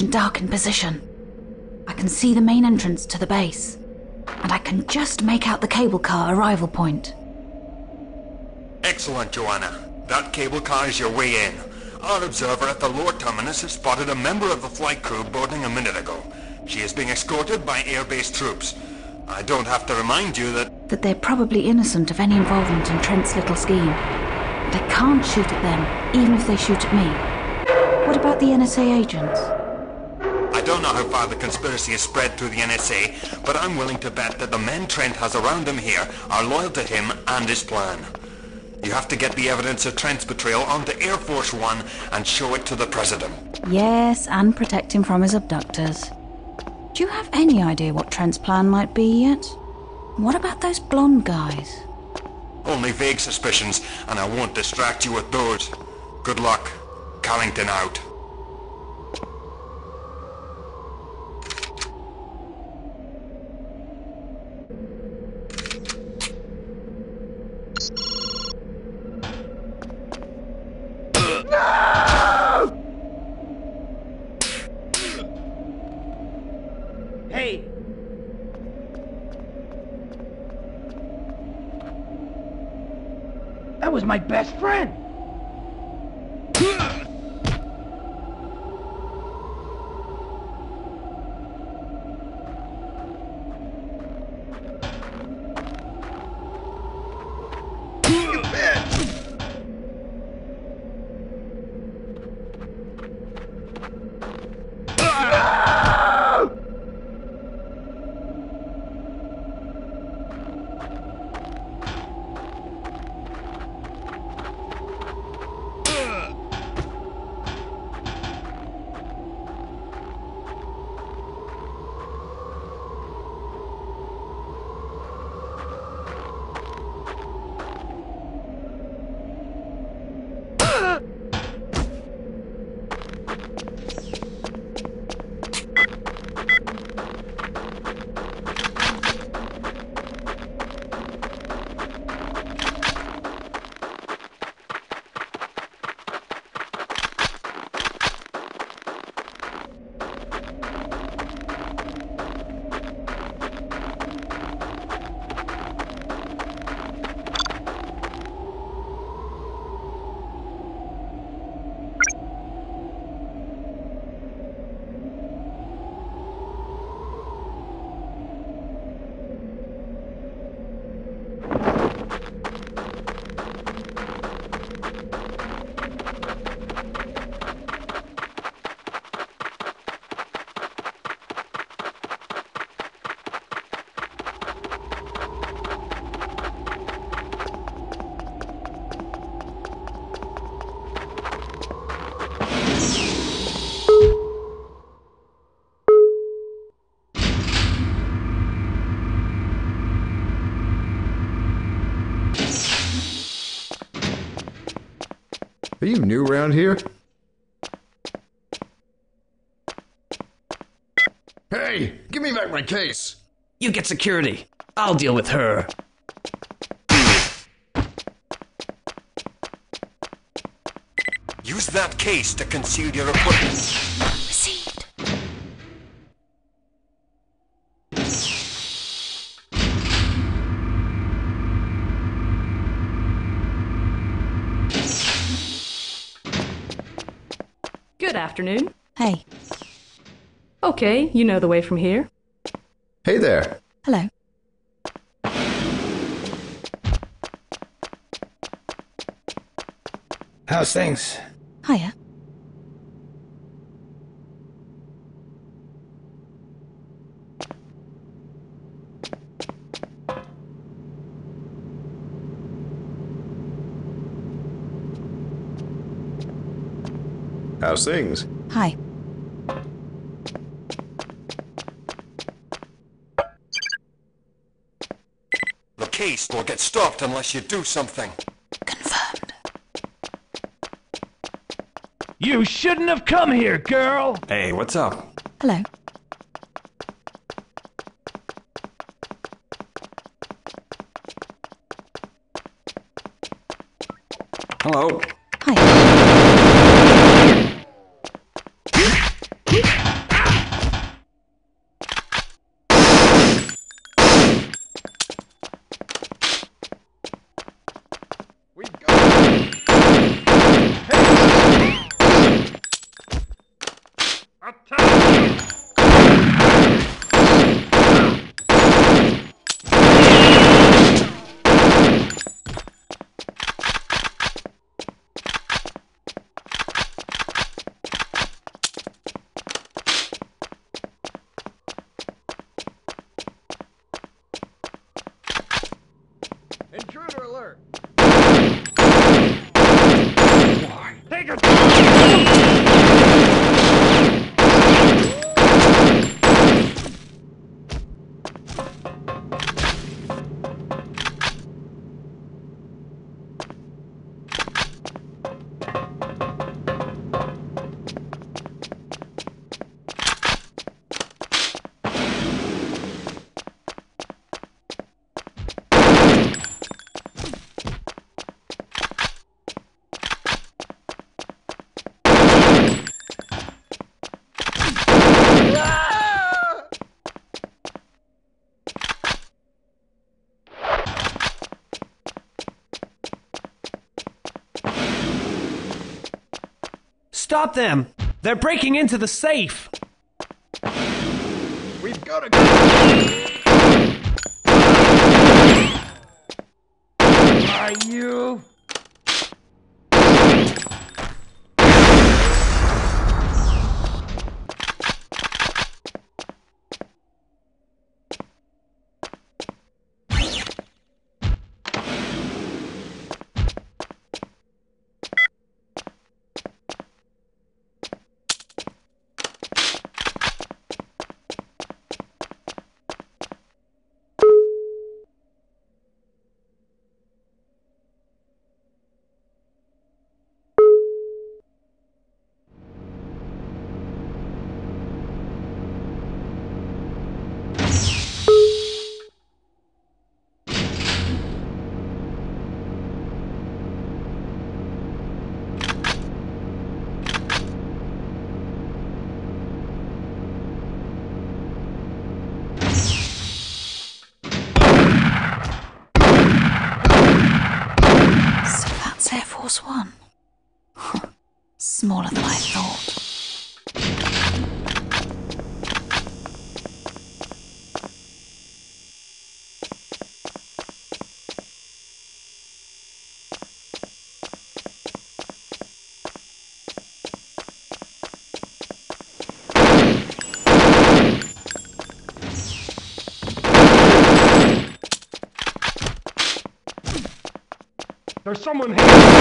Dark in position. I can see the main entrance to the base, and I can just make out the cable car arrival point. Excellent, Joanna. That cable car is your way in. Our observer at the lower terminus has spotted a member of the flight crew boarding a minute ago. She is being escorted by airbase troops. I don't have to remind you that they're probably innocent of any involvement in Trent's little scheme. They can't shoot at them, even if they shoot at me. What about the NSA agents? I don't know how far the conspiracy is spread through the NSA, but I'm willing to bet that the men Trent has around him here are loyal to him and his plan. You have to get the evidence of Trent's betrayal onto Air Force One and show it to the President. Yes, and protect him from his abductors. Do you have any idea what Trent's plan might be yet? What about those blonde guys? Only vague suspicions, and I won't distract you with those. Good luck. Carrington out. was my best friend. Are you new around here? Hey! Give me back my case! You get security. I'll deal with her. Use that case to conceal your equipment. Received. Afternoon. Hey. Okay, you know the way from here. Hey there. Hello. How's things? Hiya. How's things? Hi. The case will get stopped unless you do something. Confirmed. You shouldn't have come here, girl! Hey, what's up? Hello. Hello. Stop them! They're breaking into the safe! We've gotta go! Are you... Smaller than I thought. There's someone here!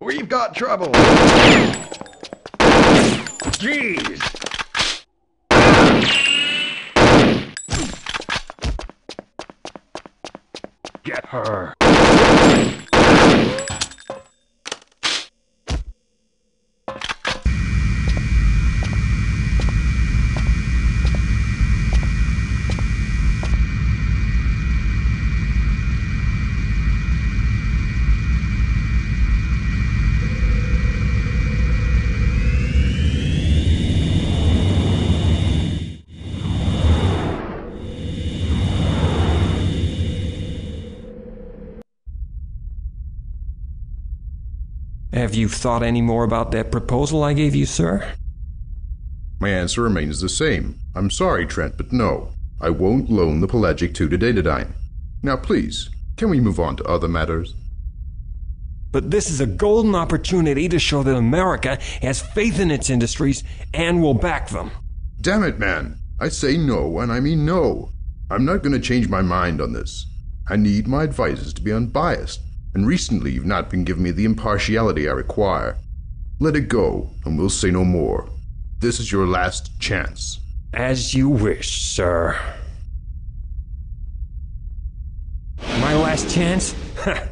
We've got trouble. Jeez. Get her. Have you thought any more about that proposal I gave you, sir? My answer remains the same. I'm sorry, Trent, but no. I won't loan the Pelagic II to Datadyne. Now please, can we move on to other matters? But this is a golden opportunity to show that America has faith in its industries and will back them. Damn it, man. I say no, and I mean no. I'm not going to change my mind on this. I need my advisors to be unbiased. And recently you've not been giving me the impartiality I require. Let it go, and we'll say no more. This is your last chance. As you wish, sir. My last chance? Ha!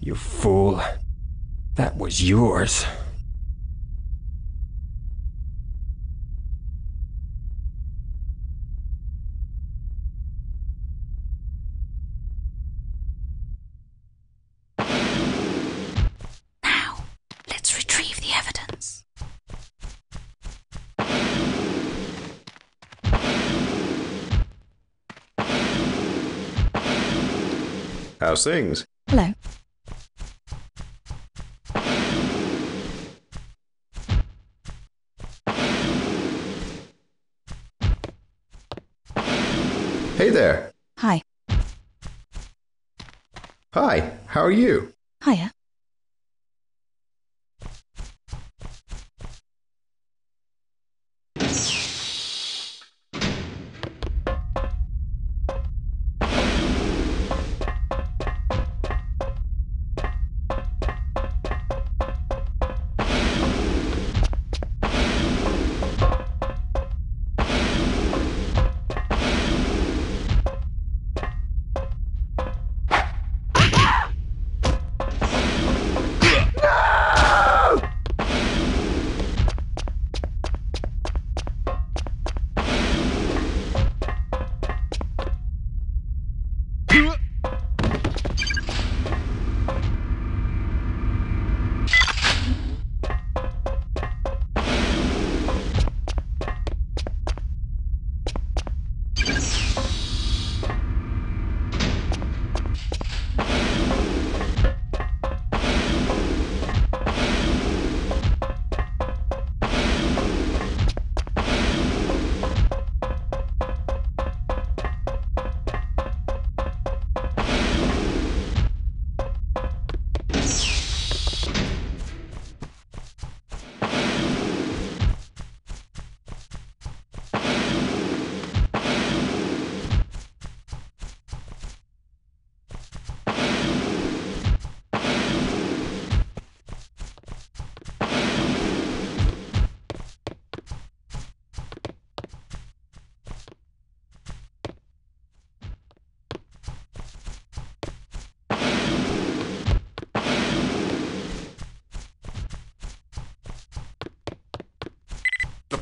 You fool. That was yours. How's things? Hello. Hey there. Hi. Hi, how are you? Hiya.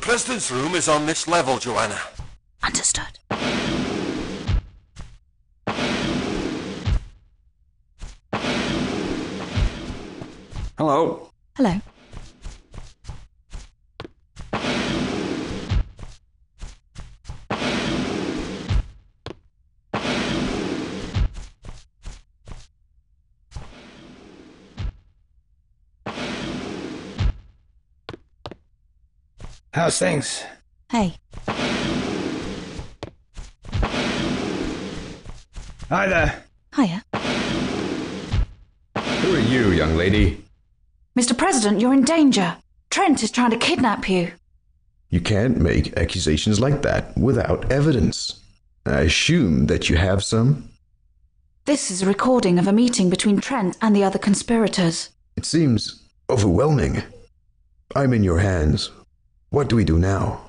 President's room is on this level, Joanna. Understood. Hello. Hello. How's things? Hey. Hi there. Hiya. Who are you, young lady? Mr. President, you're in danger. Trent is trying to kidnap you. You can't make accusations like that without evidence. I assume that you have some? This is a recording of a meeting between Trent and the other conspirators. It seems overwhelming. I'm in your hands. What do we do now?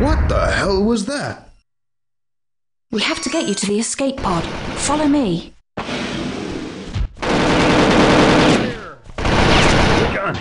What the hell was that? We have to get you to the escape pod. Follow me. Gun.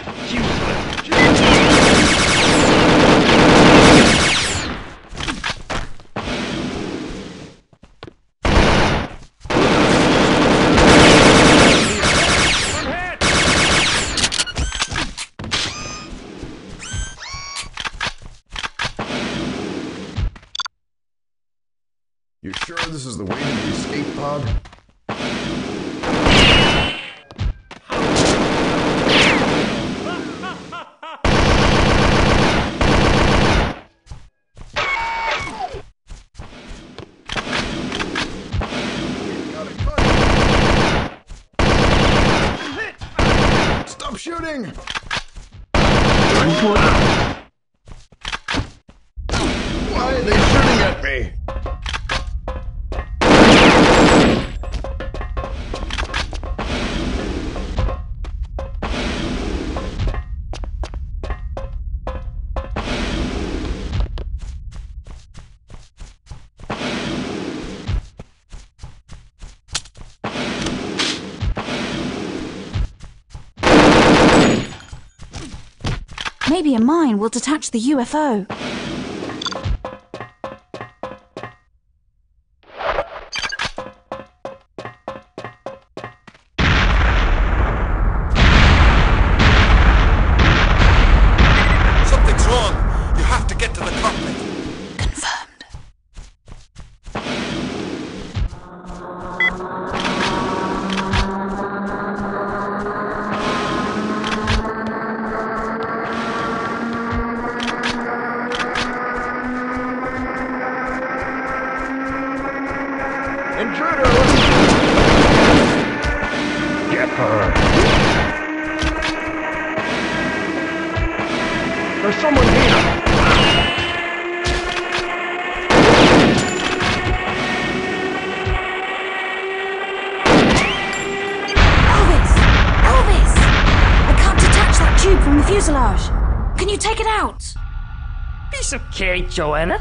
You sure this is the way to the escape pod? Stop shooting! Why are they shooting at me? Maybe a mine will detach the UFO. Something's wrong. You have to get to the cockpit. Confirmed. There's someone here! Elvis! Elvis! I can't detach that tube from the fuselage! Can you take it out? Piece of cake, Joanna.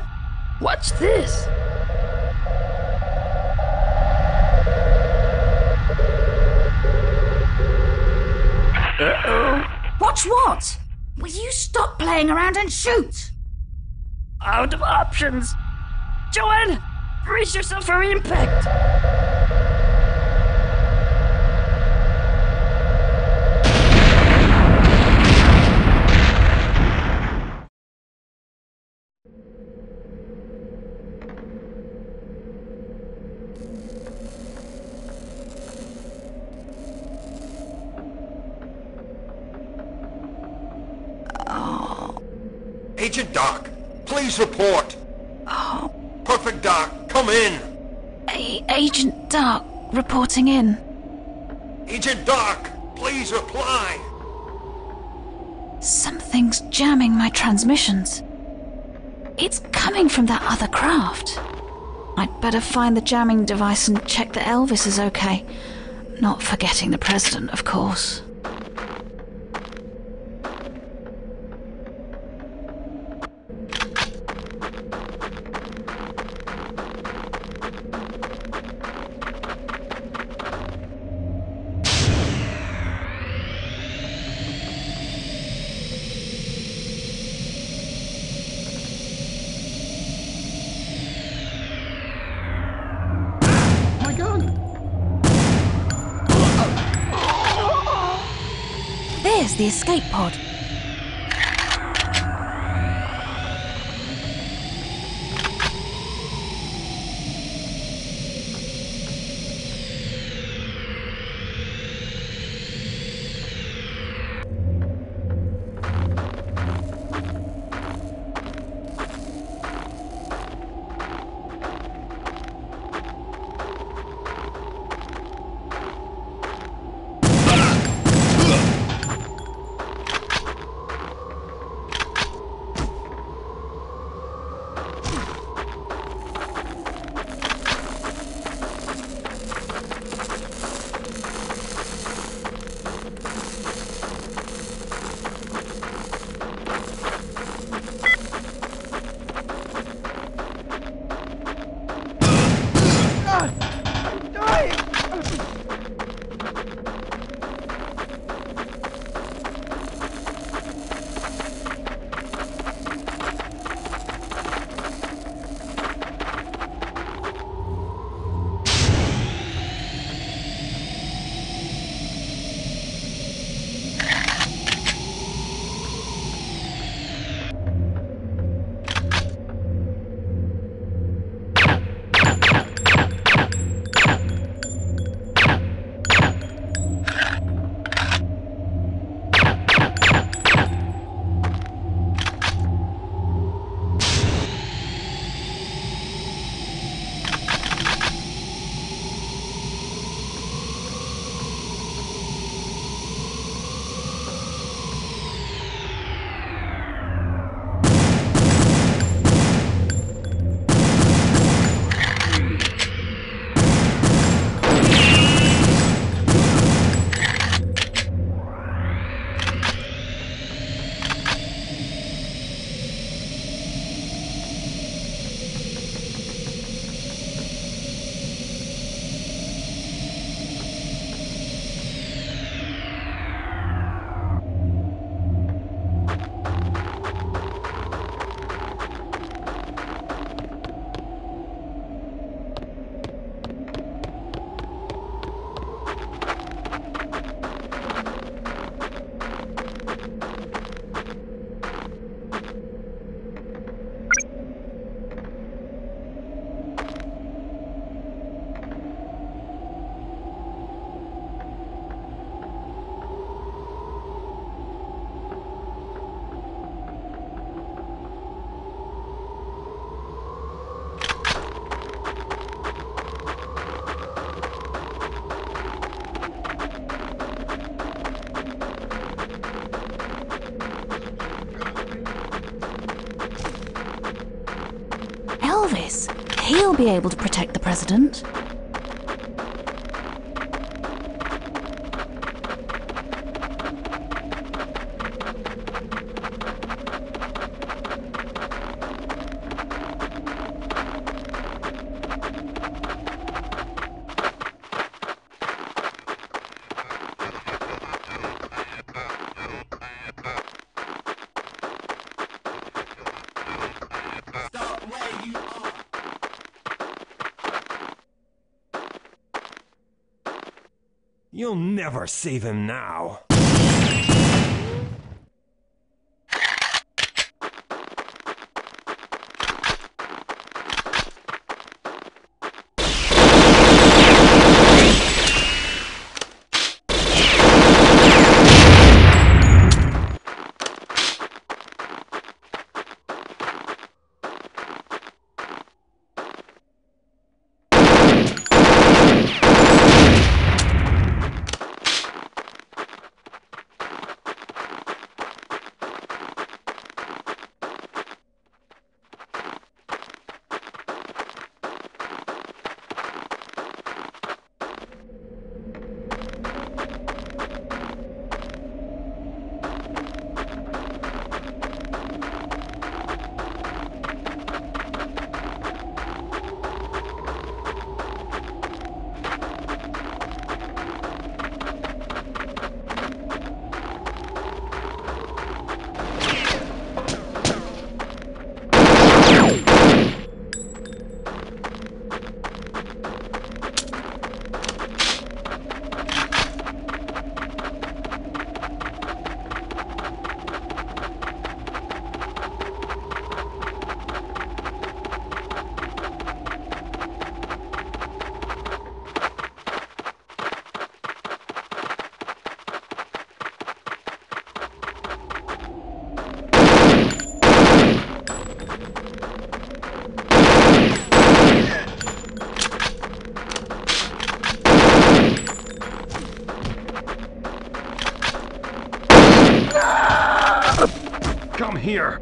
Watch this. Uh-oh. Watch what? Will you stop playing around and shoot? Out of options. Joanne, brace yourself for impact. Agent Dark, please report. Oh. Perfect Dark, come in. Agent Dark, reporting in. Agent Dark, please reply. Something's jamming my transmissions. It's coming from that other craft. I'd better find the jamming device and check that Elvis is okay. Not forgetting the President, of course. The escape pod. He'll be able to protect the President. You'll never save him now. here.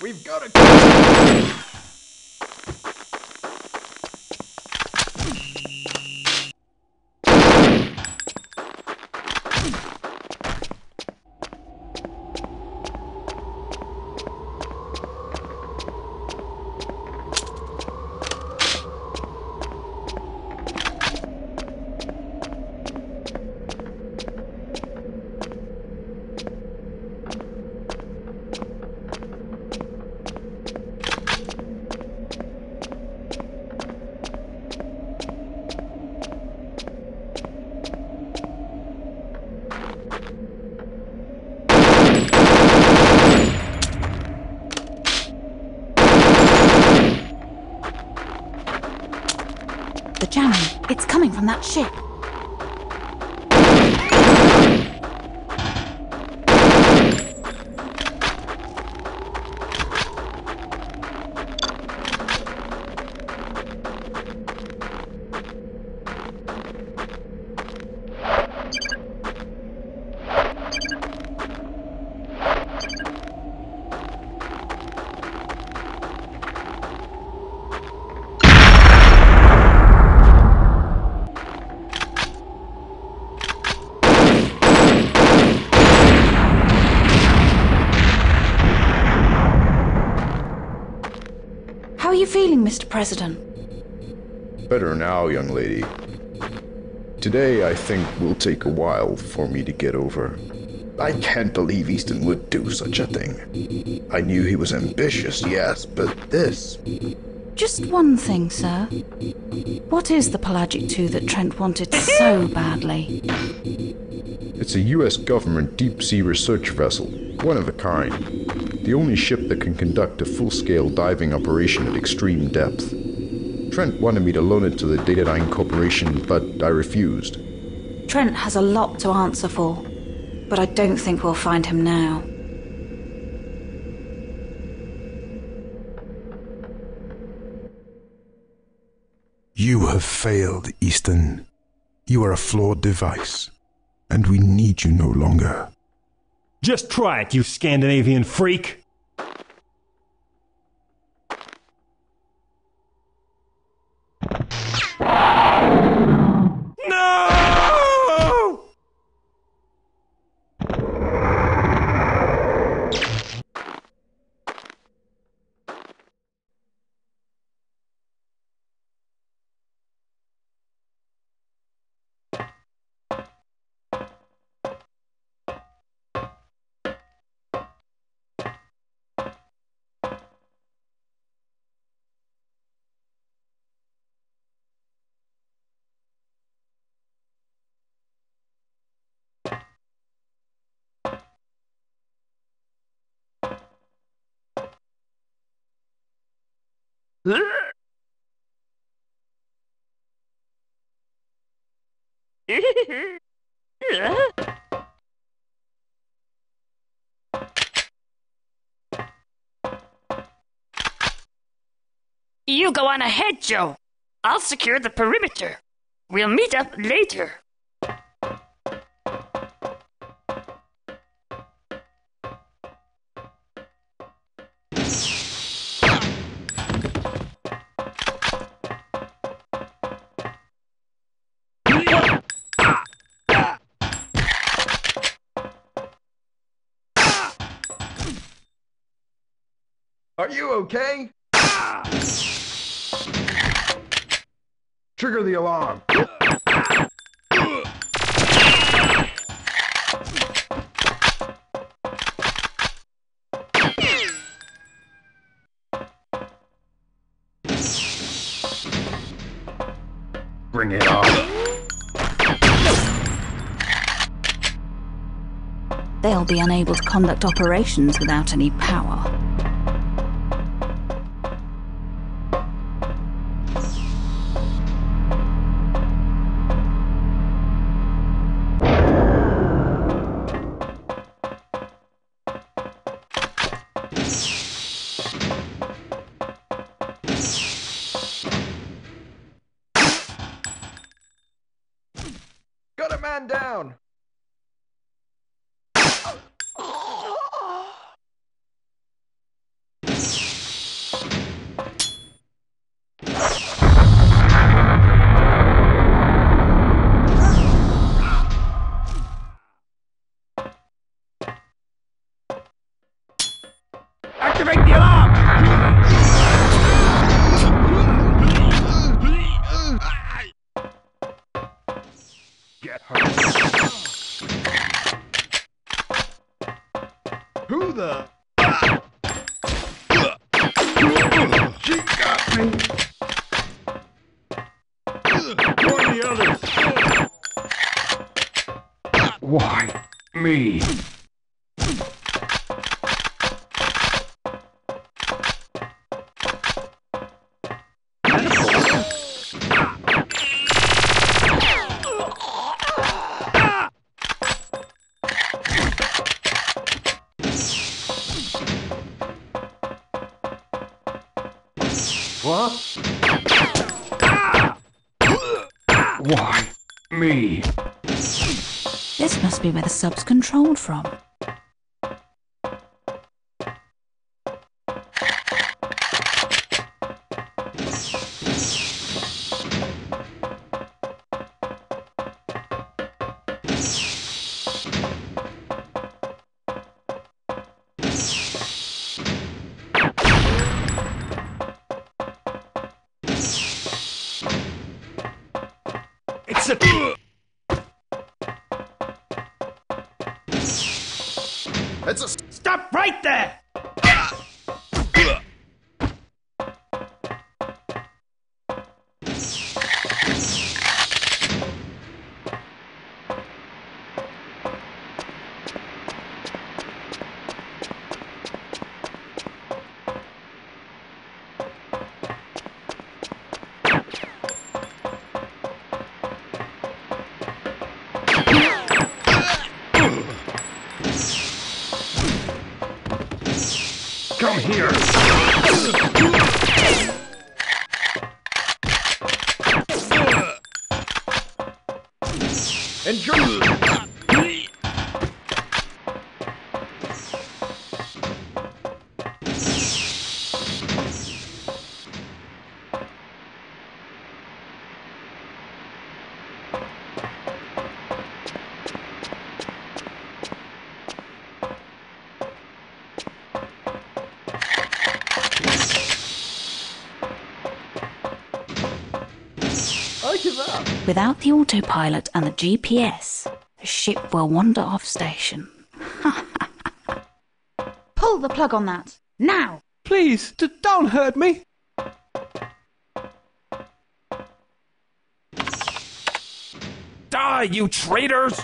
We've got to go! From that ship. Mr. President. Better now, young lady. Today, I think, will take a while for me to get over. I can't believe Easton would do such a thing. I knew he was ambitious, yes, but this... Just one thing, sir. What is the Pelagic II that Trent wanted so badly? It's a U.S. government deep-sea research vessel, one of a kind. The only ship that can conduct a full-scale diving operation at extreme depth. Trent wanted me to loan it to the Data9 Corporation, but I refused. Trent has a lot to answer for, but I don't think we'll find him now. You have failed, Easton. You are a flawed device, and we need you no longer. Just try it, you Scandinavian freak! You go on ahead, Joe. I'll secure the perimeter. We'll meet up later. Are you okay? Trigger the alarm. Bring it on. They'll be unable to conduct operations without any power. Where the sub's controlled from. It's a... Stop right there! here. Without the autopilot and the GPS, the ship will wander off station. Pull the plug on that. Now! Please, don't hurt me! Die, you traitors!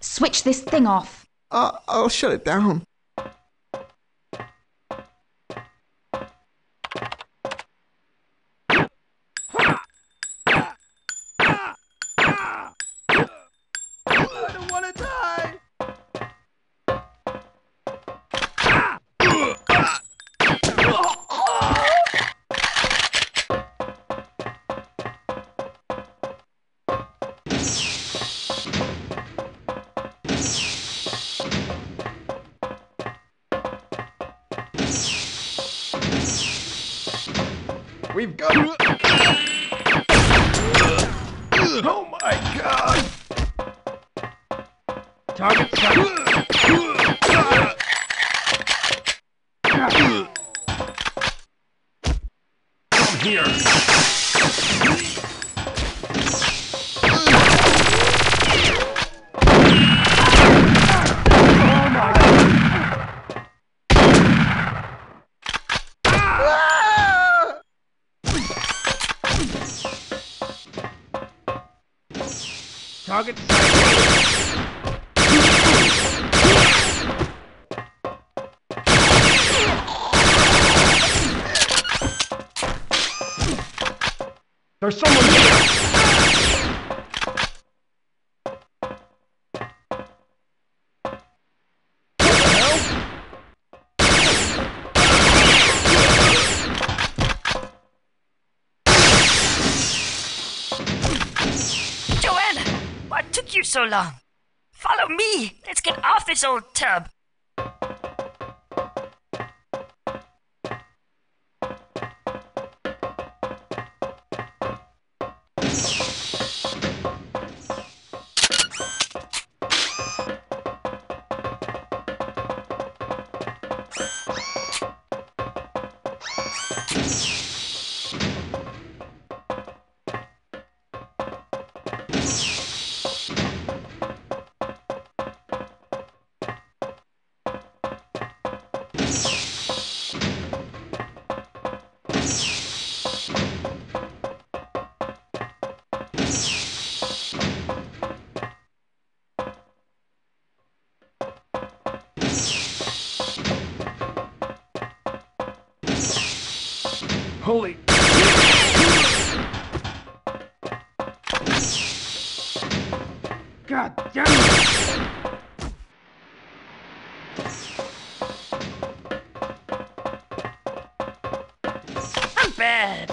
Switch this thing off. I'll shut it down. We've got... Oh my god! Target from here! Target. There's someone so long. Follow me! Let's get off this old tub! Holy... God damn it! I'm bad!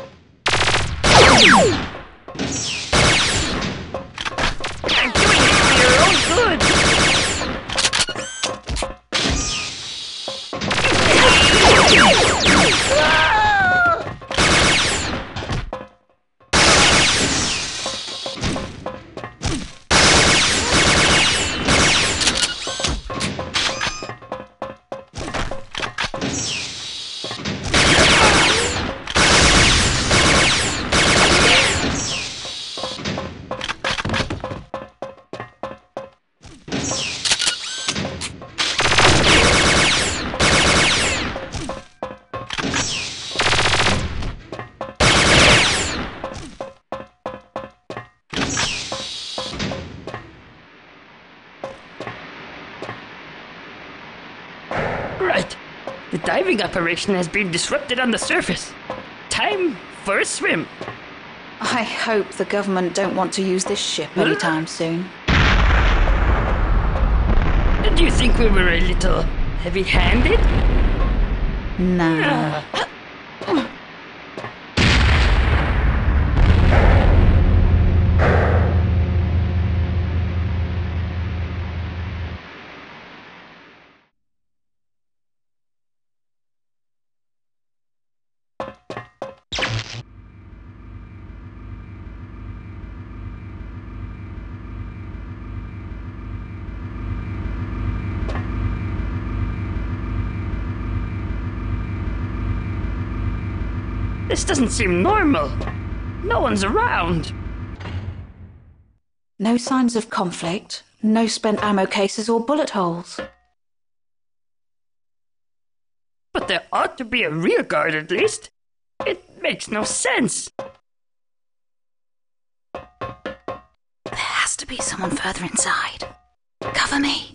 I'm doing it for your own good! Ah! Diving operation has been disrupted on the surface. Time for a swim. I hope the government don't want to use this ship anytime soon. Did you think we were a little heavy-handed? Nah. This doesn't seem normal. No one's around. No signs of conflict, no spent ammo cases or bullet holes. But there ought to be a rear guard at least. It makes no sense. There has to be someone further inside. Cover me.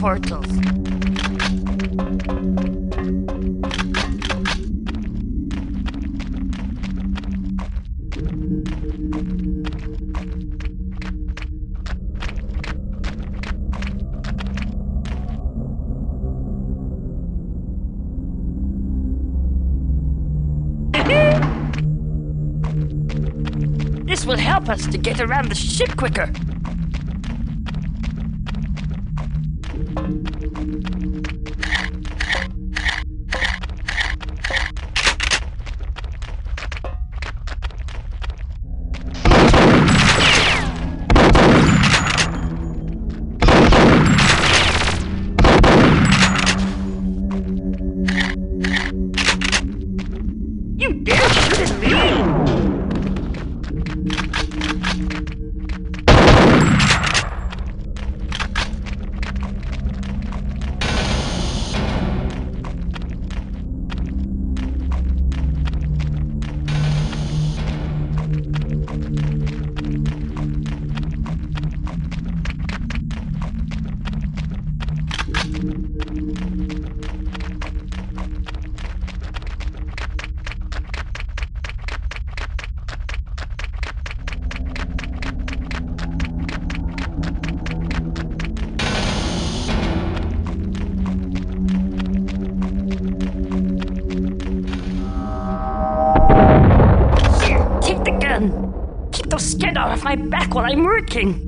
Portals. This will help us to get around the ship quicker. My back while I'm working.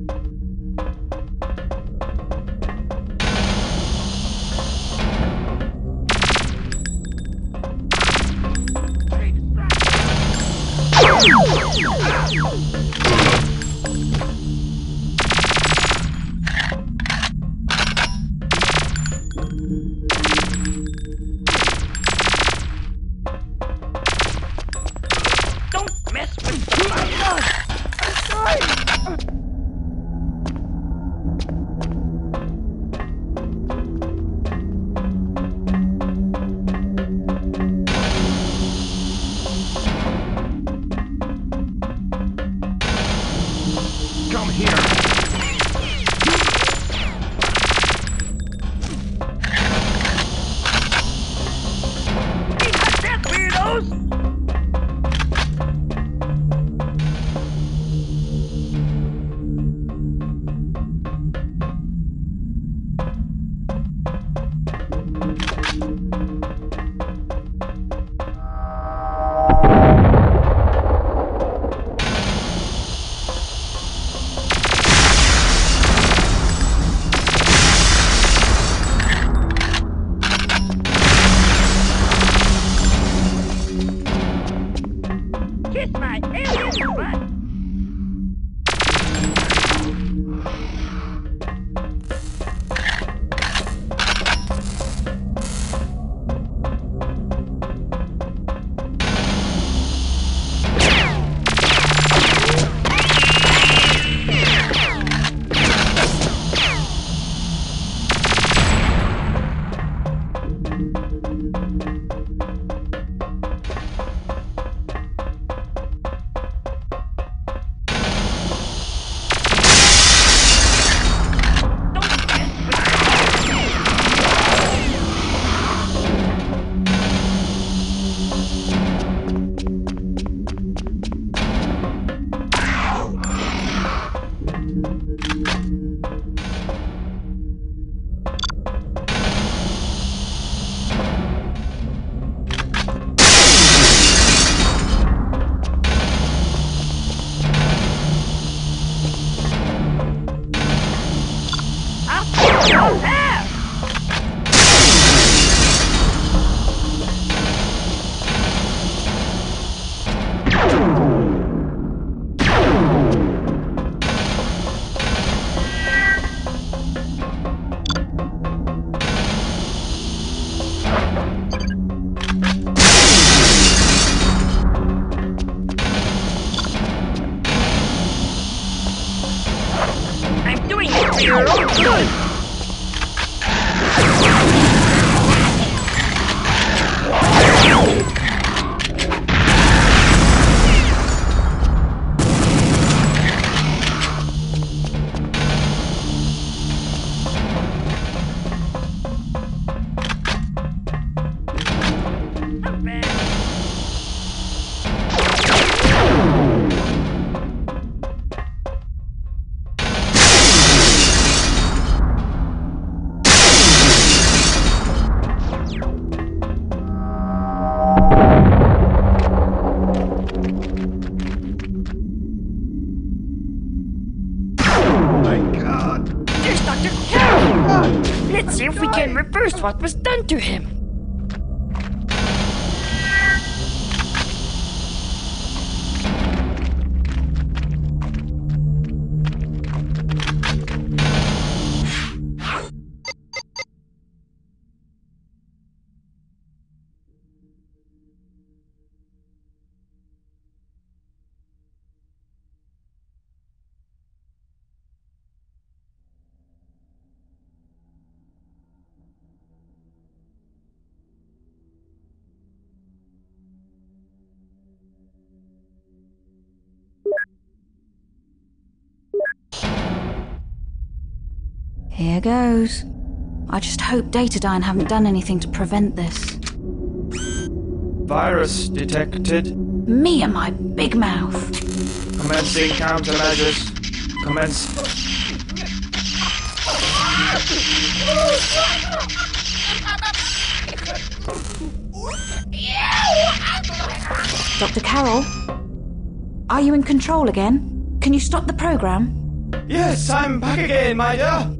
Let's see if we can reverse what was done to him. Here goes. I just hope Datadyne haven't done anything to prevent this. Virus detected. Me and my big mouth. Commencing countermeasures. Commence. Dr. Carroll? Are you in control again? Can you stop the program? Yes, I'm back again, my dear.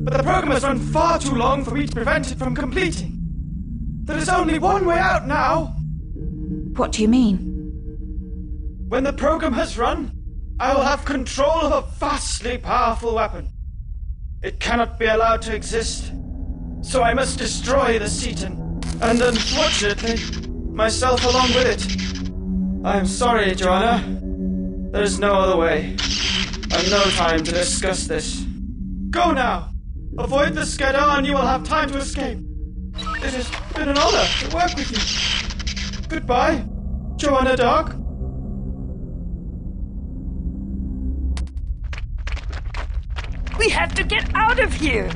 But the program has run far too long for me to prevent it from completing. There is only one way out now. What do you mean? When the program has run, I will have control of a vastly powerful weapon. It cannot be allowed to exist, so I must destroy the Cetan, and unfortunately, myself along with it. I am sorry, Joanna. There is no other way, and no time to discuss this. Go now! Avoid the Skedar and you will have time to escape. It has been an honor to work with you. Goodbye, Joanna Dark. We have to get out of here!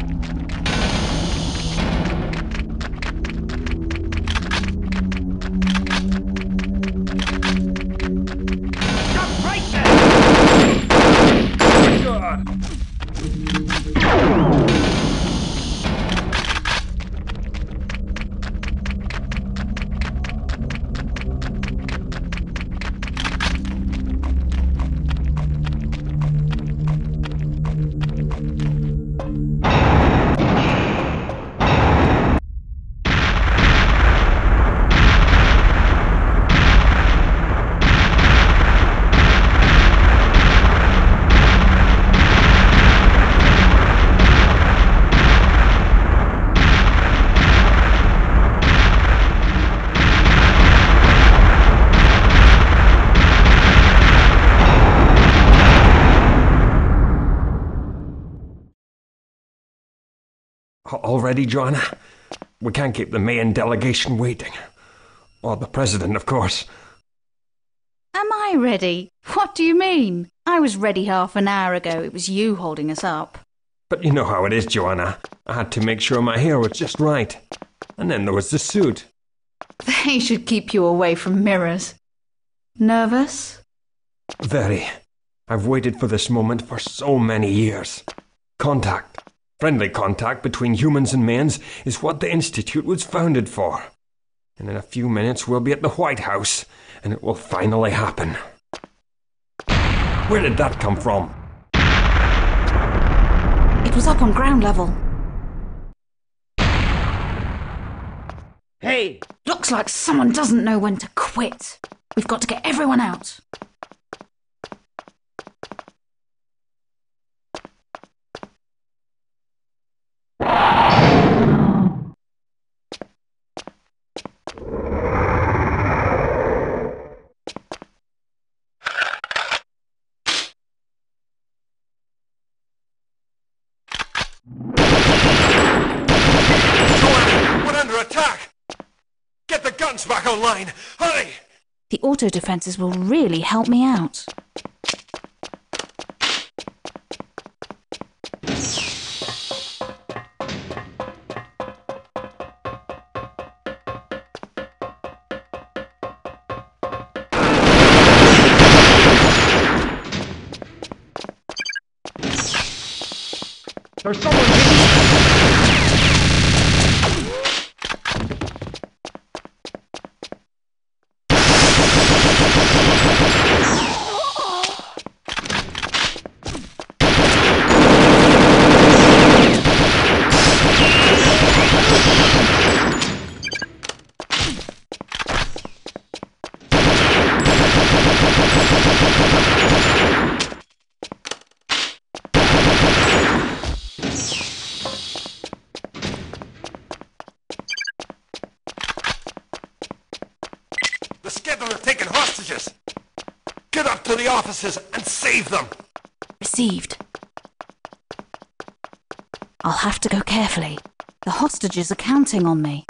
Stop right there! God. Already, Joanna? We can't keep the Mayan delegation waiting. Or the President, of course. Am I ready? What do you mean? I was ready half an hour ago. It was you holding us up. But you know how it is, Joanna. I had to make sure my hair was just right. And then there was the suit. They should keep you away from mirrors. Nervous? Very. I've waited for this moment for so many years. Contact. Friendly contact between humans and Mayans is what the Institute was founded for. And in a few minutes we'll be at the White House, and it will finally happen. Where did that come from? It was up on ground level. Hey! Looks like someone doesn't know when to quit. We've got to get everyone out. Back online! Hurry! The auto defenses will really help me out. There's someone here! The Skedar have taken hostages! Get up to the offices and save them! Received. I'll have to go carefully. The hostages are counting on me.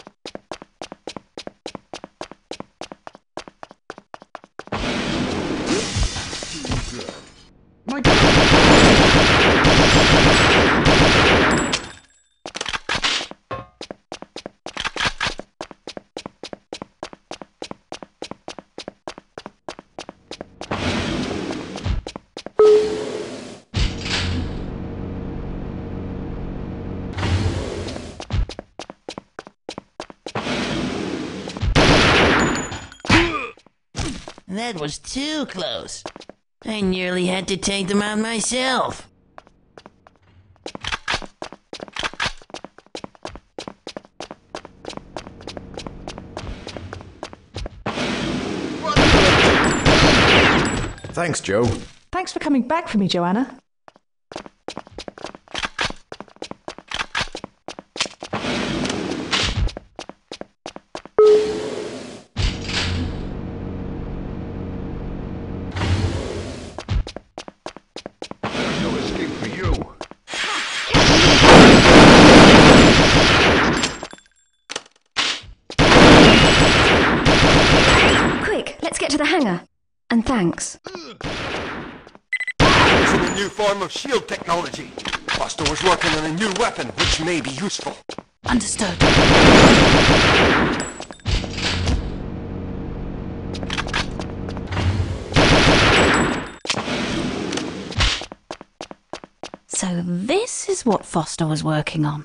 That was too close. I nearly had to take them out myself. Thanks, Joe. Thanks for coming back for me, Joanna. Thanks. It's in a new form of shield technology. Foster was working on a new weapon which may be useful. Understood. So this is what Foster was working on.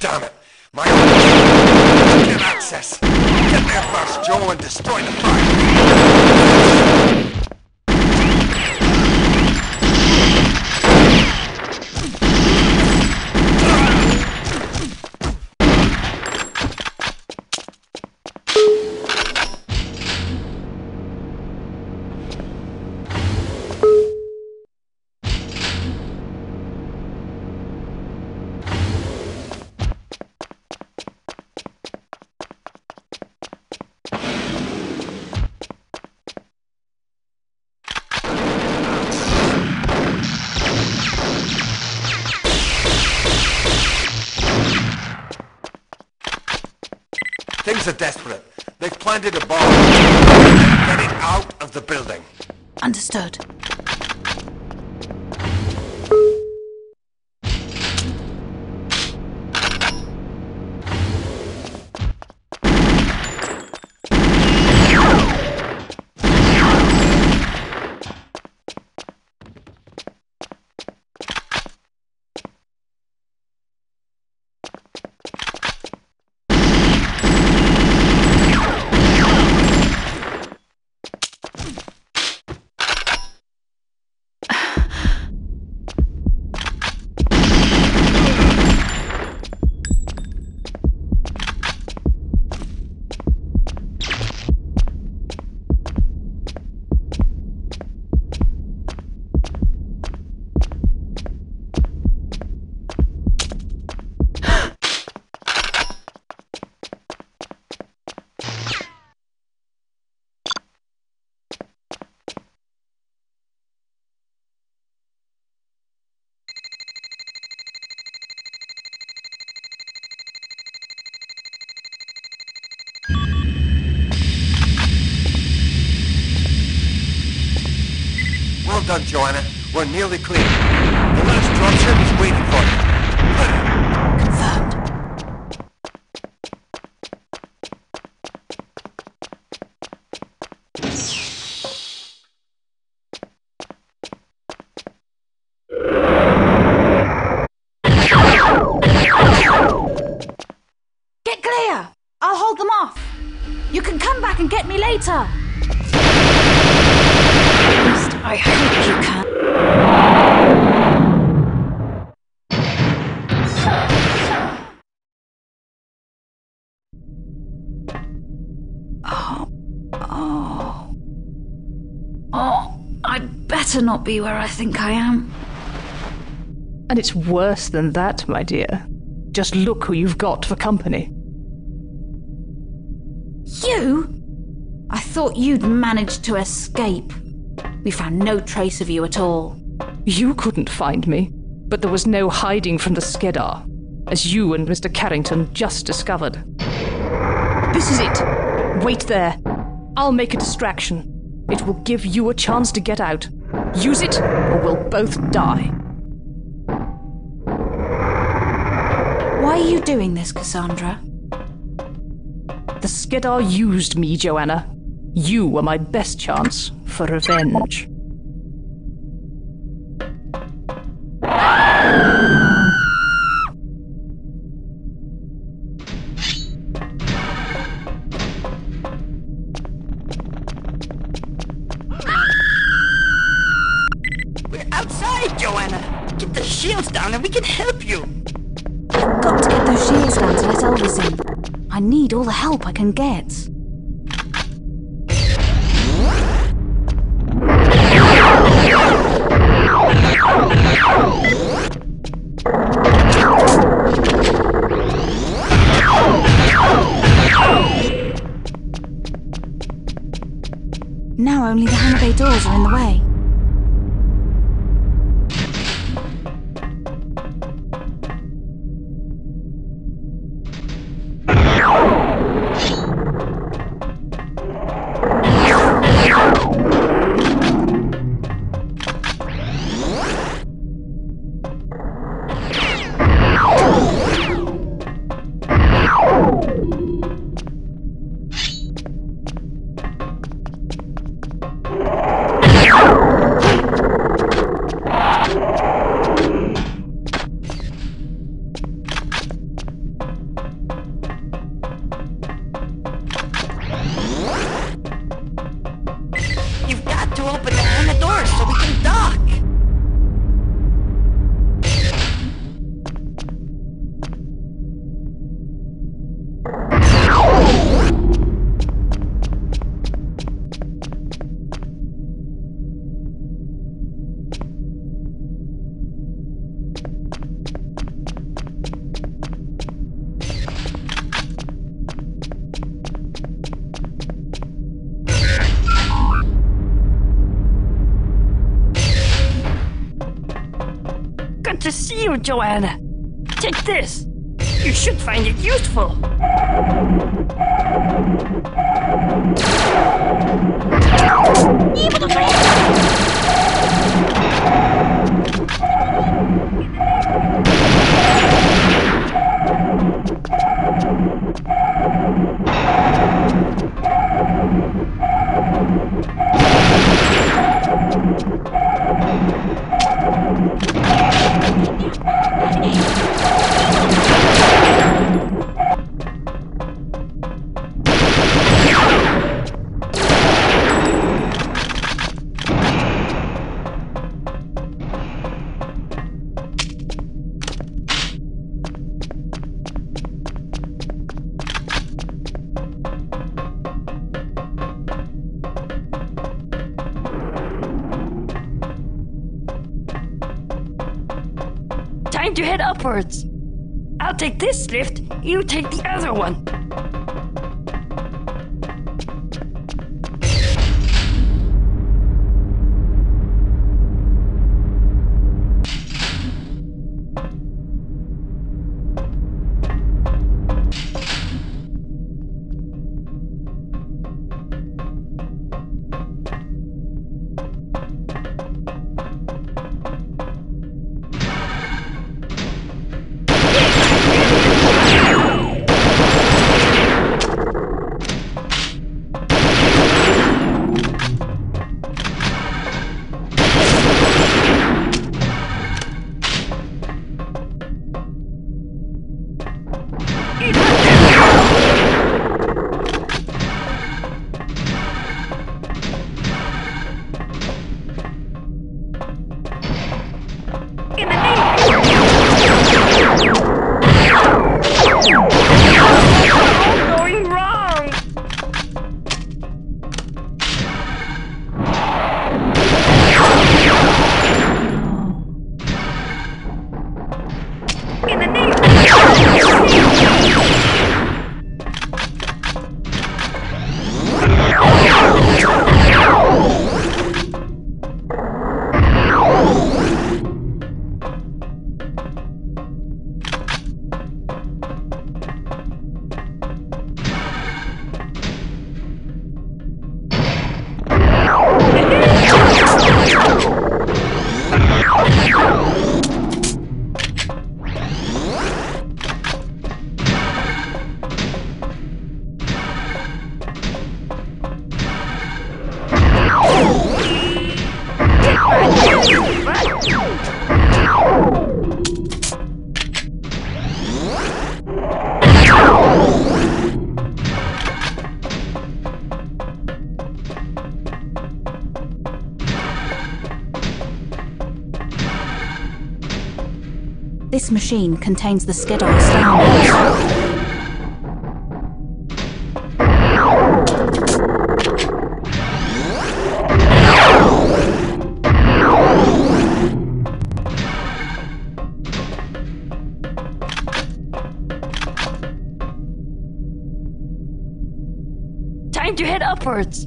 Damn it! Access! Get there first, Joe, and destroy the fire! Things are desperate. They've planted a bomb. Get it out of the building. Understood. Done, Joanna. We're nearly clear. The last dropship is waiting for you. Confirmed. Get clear! I'll hold them off. You can come back and get me later. I hope you can. better not be where I think I am. And it's worse than that, my dear. Just look who you've got for company. You? I thought you'd managed to escape. We found no trace of you at all. You couldn't find me, but there was no hiding from the Skedar, as you and Mr. Carrington just discovered. This is it. Wait there. I'll make a distraction. It will give you a chance to get out. Use it, or we'll both die. Why are you doing this, Cassandra? The Skedar used me, Joanna. You were my best chance for revenge. We're outside, Joanna! Get the shields down and we can help you! I've got to get those shields down to let Elvis in. I need all the help I can get. Now only the hand bay doors are in the way. To see you, Joanna. Take this. You should find it useful. You head upwards. I'll take this lift, you take the other one. This machine contains the Skedar standards. Time to head upwards!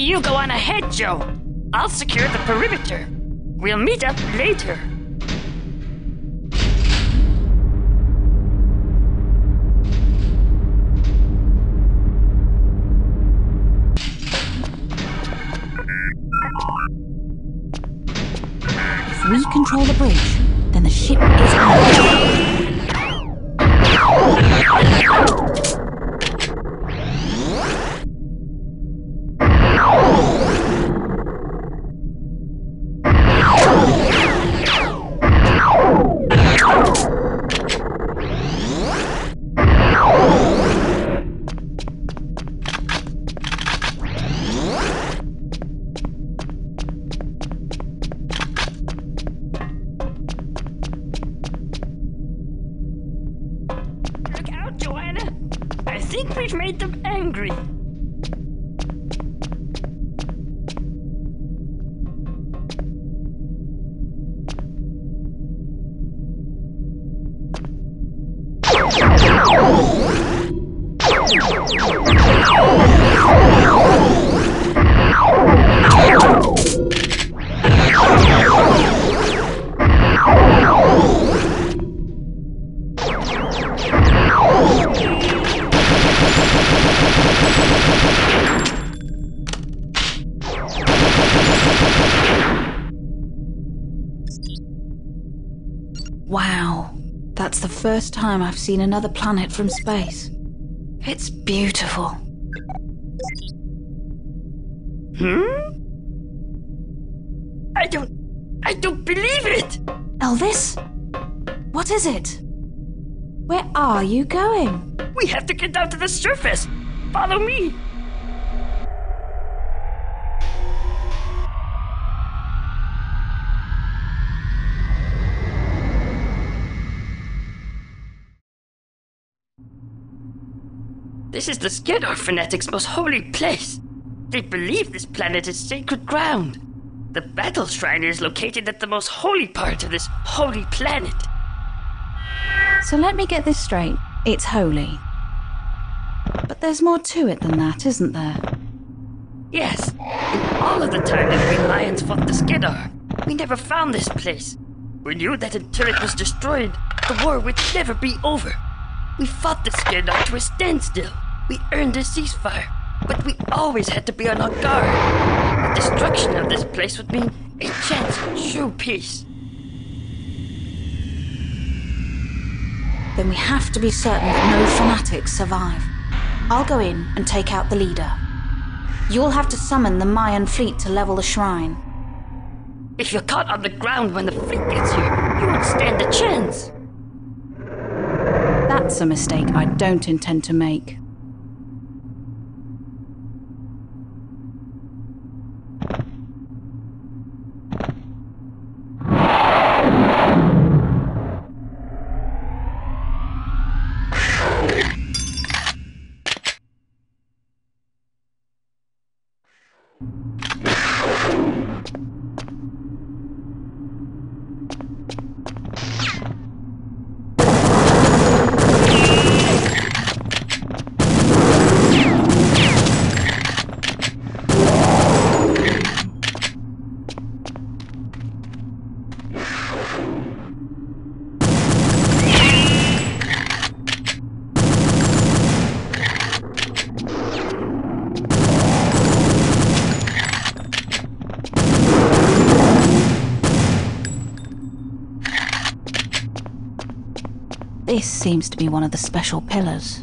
You go on ahead, Joe. I'll secure the perimeter. We'll meet up later. If we control the bridge, then the ship is ours. Wow, that's the first time I've seen another planet from space. It's beautiful. I don't believe it! Elvis? What is it? Where are you going? We have to get down to the surface! Follow me! This is the Skedar fanatics' most holy place. They believe this planet is sacred ground. The Battle Shrine is located at the most holy part of this holy planet. So let me get this straight. It's holy. But there's more to it than that, isn't there? Yes. In all of the time that we Lions fought the Skedar, we never found this place. We knew that until it was destroyed, the war would never be over. We fought the Skedar to a standstill. We earned a ceasefire, but we always had to be on our guard. The destruction of this place would mean a chance for true peace. Then we have to be certain that no fanatics survive. I'll go in and take out the leader. You'll have to summon the Mayan fleet to level the shrine. If you're caught on the ground when the fleet gets here, you won't stand a chance. That's a mistake I don't intend to make. This seems to be one of the special pillars.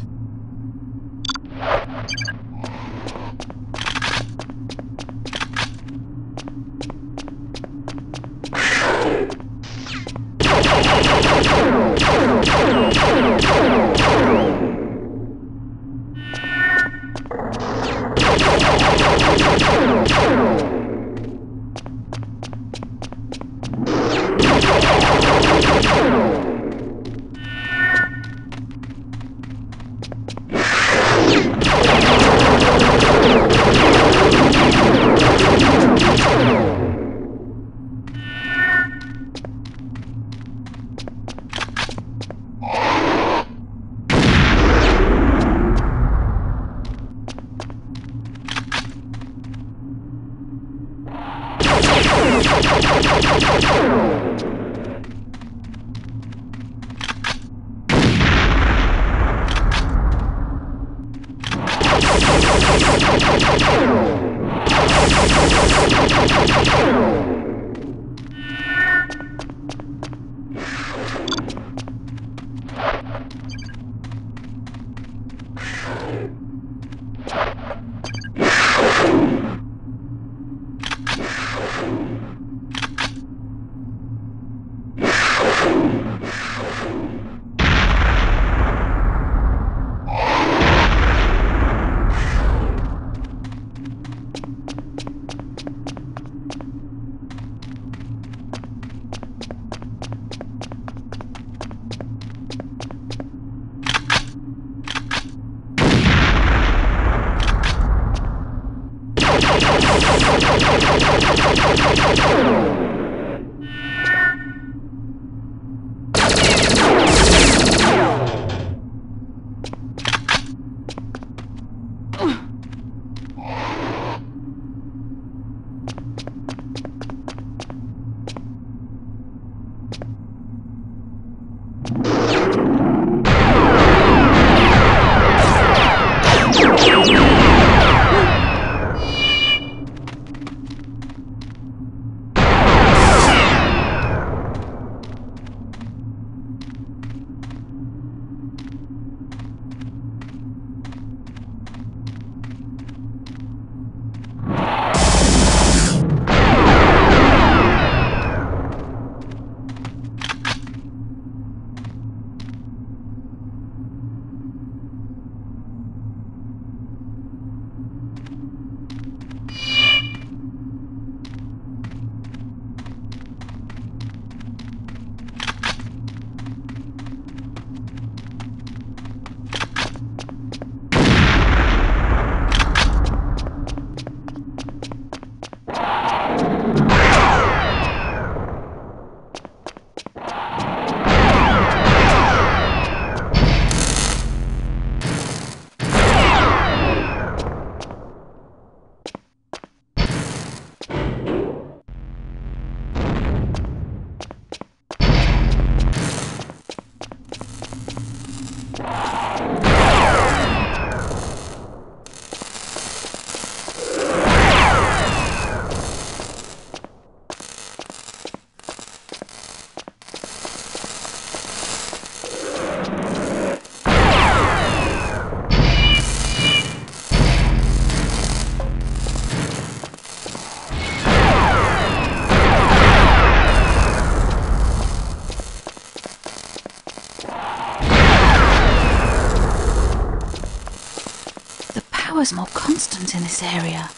power's more constant in this area.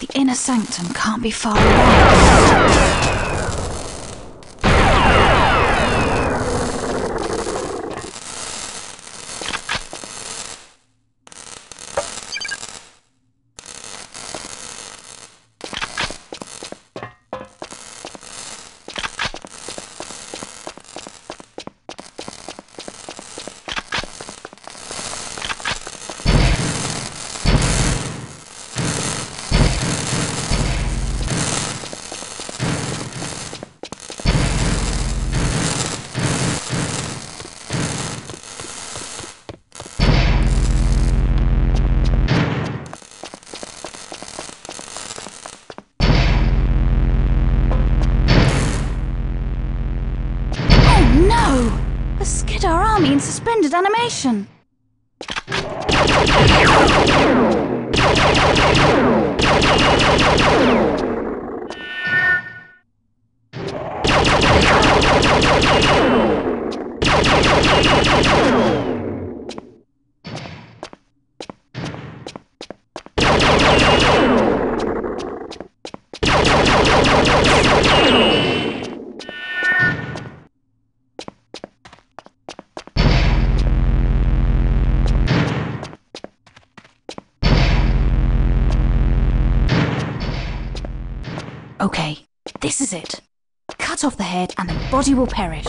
The inner sanctum can't be far away. Suspended animation. Okay, this is it. Cut off the head and the body will perish.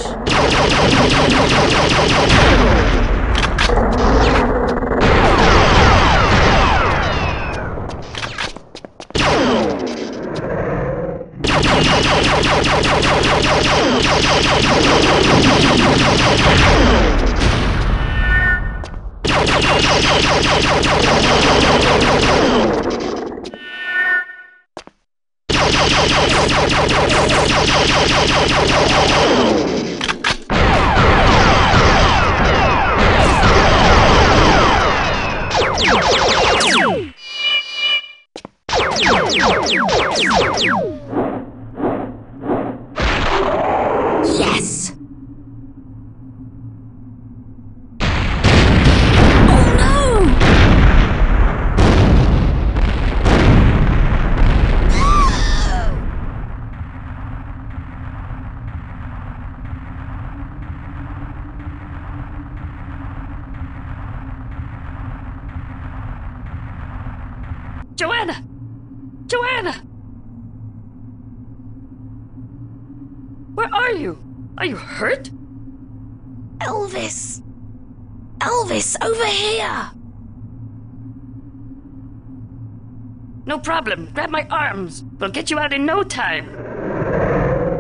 No problem. Grab my arms. We'll get you out in no time.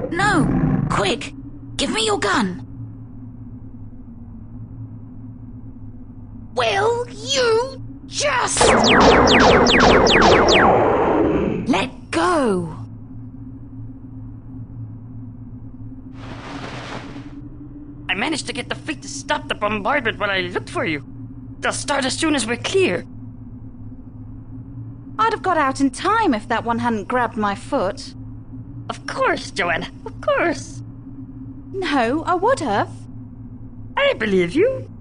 No! Quick! Give me your gun! Will you just... let go! I managed to get the fleet to stop the bombardment while I looked for you. They'll start as soon as we're clear. I'd have got out in time if that one hadn't grabbed my foot. Of course, Joanna, of course. No, I would have. I believe you.